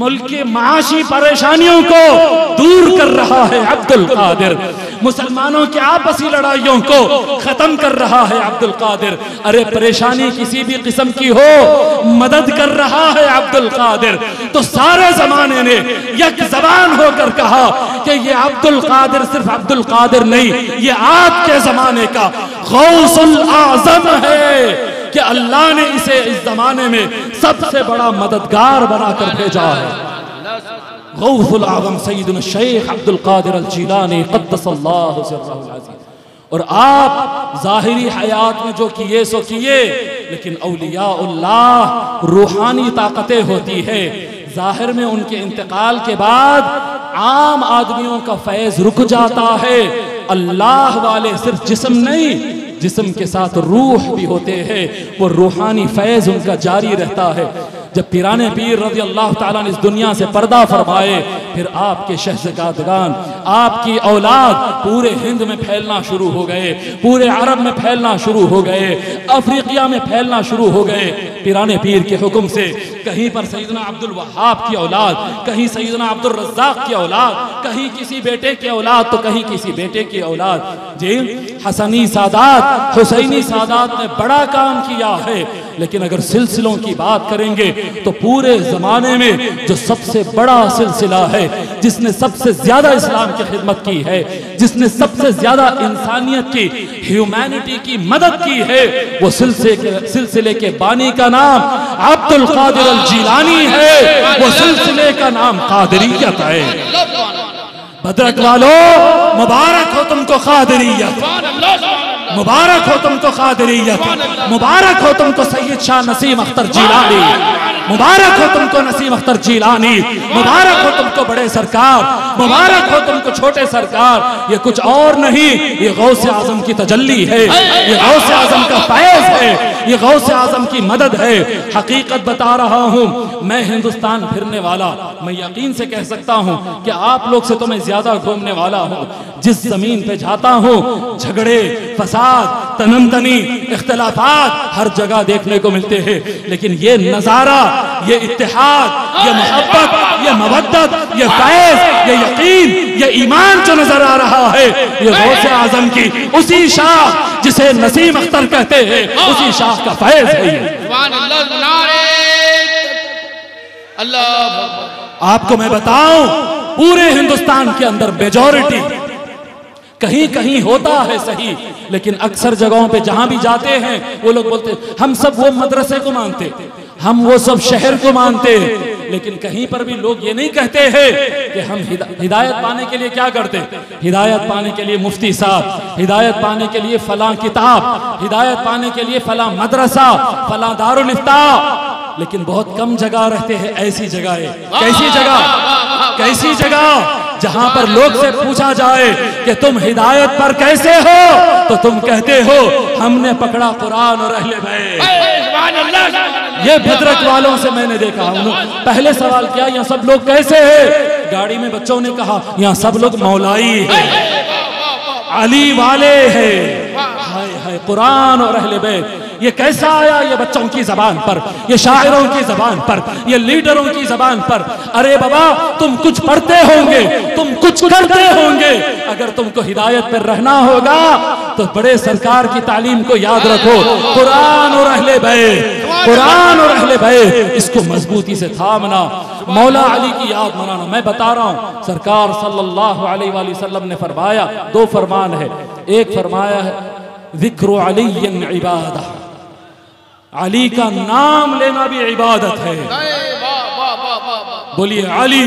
मुल्क की माशी परेशानियों को दूर कर रहा है अब्दुल कादिर, मुसलमानों के आपसी लड़ाइयों को खत्म कर रहा है अब्दुल कादिर। अरे परेशानी किसी भी किस्म की हो मदद कर रहा है अब्दुल कादिर। तो सारे जमाने ने एक जबान होकर कहा कि ये अब्दुल कादिर सिर्फ अब्दुल कादिर नहीं, ये आज के जमाने का गौसुल आजम है कि अल्लाह ने इसे इस जमाने में सबसे बड़ा मददगार बनाकर भेजा है। गौसुल आजम सैयदुल शेख अब्दुल कादिर अल जिलानी क़द्दसल्लाहु सिर्रहुल अज़ीम। और आप ज़ाहिरी हयात में जो किए सो किए, लेकिन औलियाउल्लाह रूहानी ताकतें होती है, जाहिर में उनके इंतकाल के बाद आम आदमियों का फैज़ रुक जाता है। अल्लाह वाले सिर्फ जिस्म नहीं, जिस्म के साथ रूह भी होते हैं, वो रूहानी फैज़ उनका जारी रहता है। जब पिराने पीर रज़ी अल्लाह ताला ने इस दुनिया से पर्दा फरमाए, फिर आपके शहज़ादगान, आपकी औलाद पूरे हिंद में फैलना शुरू हो गए, पूरे अरब में फैलना शुरू हो गए, अफ्रीकिया में फैलना शुरू हो गए। पिराने पीर के हुक्म से कहीं पर सैयदना अब्दुल वहाब की औलाद, कहीं सैयदना अब्दुल रज़्ज़ाक़ की औलाद, कहीं किसी बेटे की औलाद तो कहीं किसी बेटे की औलाद। जी हसनी सादात, हुसैनी सादात ने बड़ा काम किया है, लेकिन अगर सिलसिलों की बात करेंगे तो पूरे जमाने में जो सबसे बड़ा सिलसिला है, जिसने सबसे ज्यादा इस्लाम की खिदमत की है, जिसने सबसे ज्यादा इंसानियत की, ह्यूमैनिटी की मदद की है, वो सिलसिले के बानी का नाम अब्दुल कादिर अल जिलानी है, वो सिलसिले का नाम कादरियत है। भद्रक वालों मुबारक हो तुमको कादरियत, मुबारक हो तुमको कादरियत, मुबारक हो तुमको सैयद शाह नसीम अख्तर जिलानी, मुबारक हो तुमको नसीम अख्तर जिलानी, मुबारक हो तुमको बड़े सरकार, मुबारक हो तुमको छोटे सरकार। ये कुछ और नहीं, ये गौसे आजम की तजल्ली है, ये गौसे आजम का फैज है, ये गौसे आजम की मदद है। हकीकत बता रहा हूँ, मैं हिंदुस्तान फिरने वाला, मैं यकीन से कह सकता हूँ कि आप लोग से तो मैं ज्यादा घूमने वाला हूँ। जिस जमीन पे जाता हूँ झगड़े, फसाद, तनमतनी, इख्तलाफात हर जगह देखने को मिलते हैं, लेकिन ये नजारा, ये इत्तेहाद, ये मोहब्बत, ये मवद्दत, ये फैज़, ये यकीन, ये ईमान जो नजर आ रहा है, ये गौसे आजम की उसी शाह जिसे नसीम अख्तर कहते हैं, उसी शाह का फैज़ है। आपको मैं बताऊं, पूरे हिंदुस्तान के अंदर मेजॉरिटी, कहीं कहीं होता है सही, लेकिन अक्सर जगहों पे जहां भी जाते हैं वो लोग बोलते हैं हम सब वो मदरसे को मानते, हम वो सब शहर को मानते, लेकिन कहीं पर भी लोग ये नहीं कहते हैं कि हम हिदायत पाने के लिए क्या करते, हिदायत पाने के लिए मुफ्ती साहब, हिदायत पाने के लिए फलां किताब, हिदायत पाने के लिए फलां मदरसा, फलां दारुल इफ्ता। लेकिन बहुत कम जगह रहते हैं ऐसी जगह, कैसी जगह, कैसी जगह जहां पर लोग से पूछा जाए कि तुम हिदायत पर कैसे हो, तो तुम कहते हो हमने पकड़ा कुरान और अहले बैत। ये भद्रक वालों से मैंने देखा, उन्होंने पहले सवाल किया यहाँ सब लोग कैसे हैं, गाड़ी में बच्चों ने कहा यहाँ सब लोग मौलाई है, अली वाले है, हाय हाय कुरान और अहले बैत। ये कैसा आया, ये बच्चों की जबान पर, ये शायरों की जबान पर, ये लीडरों की जबान पर। अरे बाबा तुम कुछ पढ़ते होंगे, तुम कुछ करते होंगे, अगर तुमको हिदायत पर रहना होगा तो बड़े सरकार की तालीम को याद रखो, कुरान और अहले बैत, कुरान और अहले बैत, इसको मजबूती से थामना, मौला अली की याद मनाना। मैं बता रहा हूँ, सरकार सल्लल्लाहु अलैहि वसल्लम ने फरमाया, दो फरमान है, एक फरमाया है ज़िक्र अली इबादा, अली का नाम लेना भी इबादत है। बोलिए अली,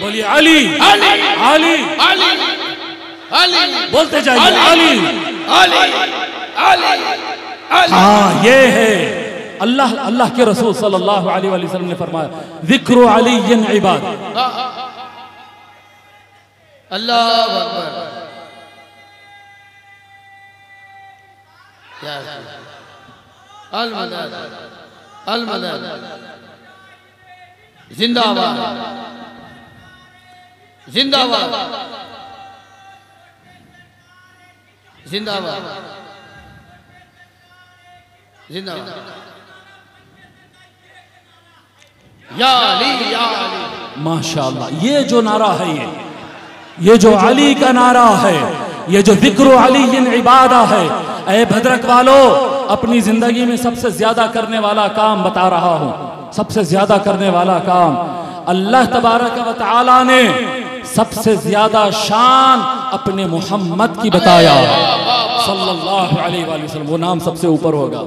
बोलिए अली, अली बोलते जाइए, अली। हाँ ये है, अल्लाह अल्लाह के रसूल सल्लल्लाहु अलैहि वसल्लम ने फरमाया जिक्र अली इबादत। अल्लाह अकबर, जिंदाबाद जिंदाबाद जिंदाबाद जिंदाबाद। या अली या अली, माशाअल्लाह। ये जो नारा है, ये जो अली का नारा है, ये जो जिक्र अली इबादा है, ऐ भद्रक वालों अपनी जिंदगी में सबसे ज्यादा करने वाला काम बता रहा हूँ, सबसे ज्यादा करने वाला काम। अल्लाह तबारक व तआला ने सबसे ज्यादा शान अपने मोहम्मद की बताया सल्लल्लाहु अलैहि वसल्लम, वो नाम सबसे ऊपर होगा।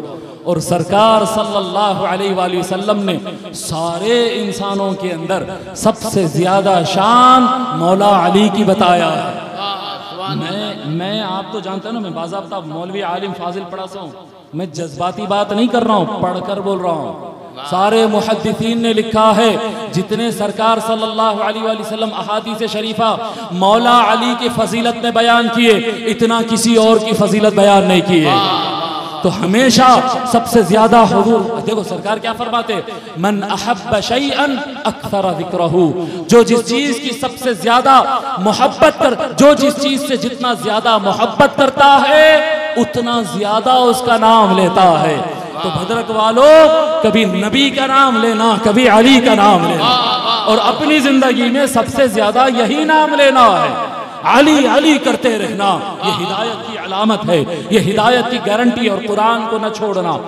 और सरकार सल्लल्लाहु अलैहि वसल्लम ने सारे इंसानों के अंदर सबसे ज्यादा शान मौला अली की बताया है। मैं आप तो जानते हो ना, मैं बाज़ाब्ता मौलवी आलिम फाजिल पढ़ा सा हूँ, मैं जज्बाती बात नहीं कर रहा हूँ, पढ़कर बोल रहा हूँ। सारे मुहद्दिसीन ने लिखा है जितने सरकार सल्लल्लाहु अलैहि वसल्लम अहादीस शरीफा मौला अली के फजीलत में बयान किए, इतना किसी और की फजीलत बयान नहीं की है। तो हमेशा सबसे ज्यादा हुजूर, देखो सरकार क्या फरमाते, मन अहब्ब शैअन अक्सर जिक्रहू, जो जिस चीज की सबसे ज्यादा मोहब्बत कर, जो जिस चीज से जितना ज्यादा मोहब्बत करता है उतना ज्यादा उसका नाम लेता है। तो भद्रक वालों कभी नबी का नाम लेना, कभी अली का नाम लेना, और अपनी जिंदगी में सबसे ज्यादा यही नाम लेना है, अली अली करते रहना। ये हिदायत की अलामत है, ये हिदायत की गारंटी, और कुरान को न छोड़ना।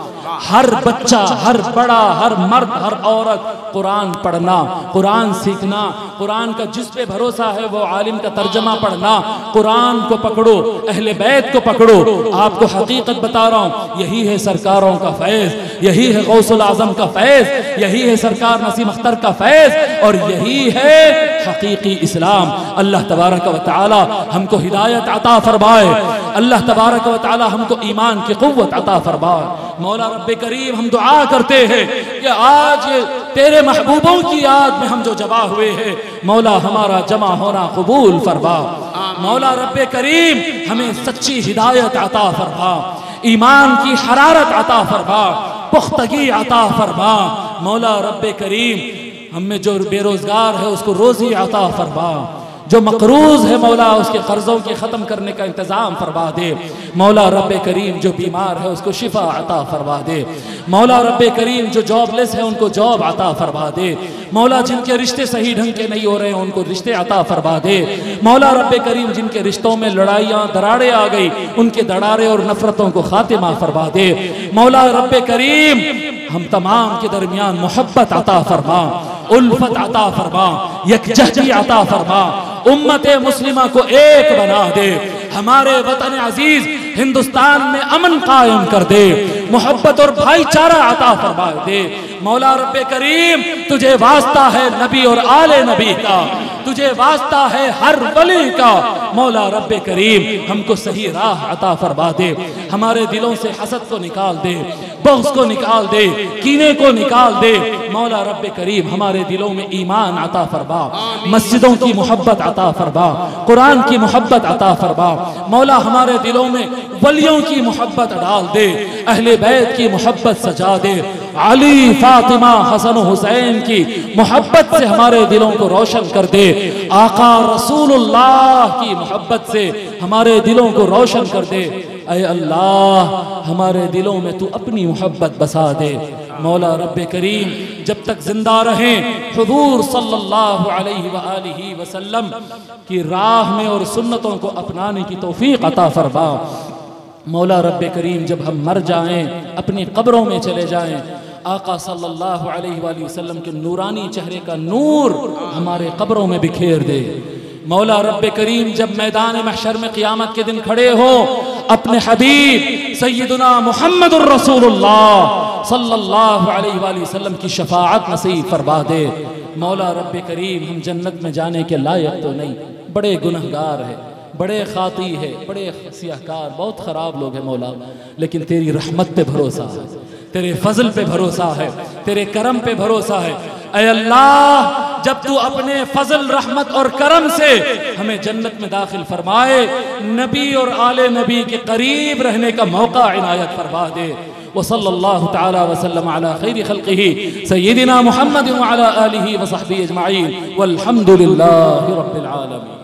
हर बच्चा, हर बड़ा, हर मर्द, हर औरत कुरान पढ़ना, कुरान सीखना, कुरान का जिस पे भरोसा है वो आलिम का तर्जमा पढ़ना। कुरान को पकड़ो, अहले बैत को पकड़ो। आपको हकीकत बता रहा हूँ, यही है सरकारों का फैज़, यही है गौसुल आज़म का फैज़, यही है सरकार नसीम अख्तर का फैज़, और यही है हकीकी इस्लाम। अल्लाह तबारक व तआला हमको हिदायत अता फरमाए, अल्लाह तबारक व तआला हमको ईमान की क़ुव्वत अता फरमाए। मौला रब्बे करीम हम दुआ करते हैं कि आज तेरे महबूबों की याद में हम जो जमा हुए हैं, मौला हमारा जमा होना कबूल फरमा। मौला रब्बे करीम हमें सच्ची हिदायत अता फरमा, ईमान की हरारत अता फरमा, पुख्तगी अता फरमा। मौला रब्बे करीम हमें जो बेरोजगार है उसको रोजी अता फरमा, जो मकरूज है मौला उसके कर्जों के ख़त्म करने का इंतज़ाम फरमा दे। मौला रब्बे करीम जो बीमार है उसको शिफा अता फरमा दे। मौला रब्बे करीम जो जॉबलेस है उनको जॉब अता फरमा दे। मौला जिनके रिश्ते सही ढंग के नहीं हो रहे हैं उनको रिश्ते अता फरमा दे। मौला रब्बे करीम जिनके रिश्तों में लड़ाइयाँ दरारें आ गई, उनके दरारें और नफ़रतों को ख़ातिमा फरमा दे। मौला रब्बे करीम हम तमाम के दरमियान मोहब्बत अता फरमा, उल्फत अता फरमा, यकजहती अता फरमा, उम्मते मुस्लिमा को एक बना दे, हमारे वतन अजीज हिंदुस्तान में अमन कायम कर दे, मोहब्बत और भाईचारा अता फरमा दे। मौला रब्बे करीम तुझे वास्ता है नबी और आले नबी का, तुझे वास्ता है हर वली का। मौला रब्बे करीम हमको सही राह अता फरमा दे, हमारे दिलों से हसद को निकाल दे, बग़्ज़ को निकाल दे, कीने को निकाल दे। मौला रब्बे करीम हमारे दिलों में ईमान अता फरमा, मस्जिदों की मोहब्बत अता फरमा, कुरान की मोहब्बत अता फरमा। मौला हमारे दिलों में वलियों की मोहब्बत डाल दे, अहले बैत की मोहब्बत सजा दे, अली फातिमा हसन हुसैन की मोहब्बत से हमारे दिलों को रोशन कर दे, आका रसूलुल्लाह की मोहब्बत से हमारे दिलों को रोशन कर दे। अय अल्लाह हमारे दिलों में तू अपनी मोहब्बत बसा दे। मौला रब्बे करीम जब तक जिंदा रहें हुजूर सल्लल्लाहु अलैहि वसल्लम की राह में और सुन्नतों को अपनाने की तौफीक अता फरमा। मौला रब्बे करीम जब हम मर जाएं, अपनी कब्रों में चले जाएं, आका सल्लल्लाहु अलैहि वसल्लम के नूरानी चेहरे का नूर हमारे कब्रों में बिखेर दे। मौला रब्बे करीम जब मैदान महशर में क़ियामत के दिन खड़े हो, अपने हबीब सैयदना मुहम्मदुर रसूलुल्लाह सल्लल्लाहु अलैहि वसल्लम की शफाअत नसीब फरमा दे। मौला रब्बे करीम हम जन्नत में जाने के लायक तो नहीं, बड़े गुनहगार हैं, बड़े खाती है, बड़े सियाहकार, बहुत ख़राब लोग हैं मौला, लेकिन तेरी रहमत पे भरोसा है, तेरे फजल पे भरोसा है, तेरे करम पे भरोसा है। ऐ अल्लाह जब तू अपने फजल, रहमत और करम से हमें जन्नत में दाखिल फरमाए, नबी और आले नबी के करीब रहने का मौका इनायत फरमा दे। वसल्लल्लाहु तआला वसल्लम अला खैरि खल्किही सय्यिदिना मुहम्मद व अला आलिही व सहबी अजमाईन वल्हम्दुलिल्लाहि रब्बिल आलमीन।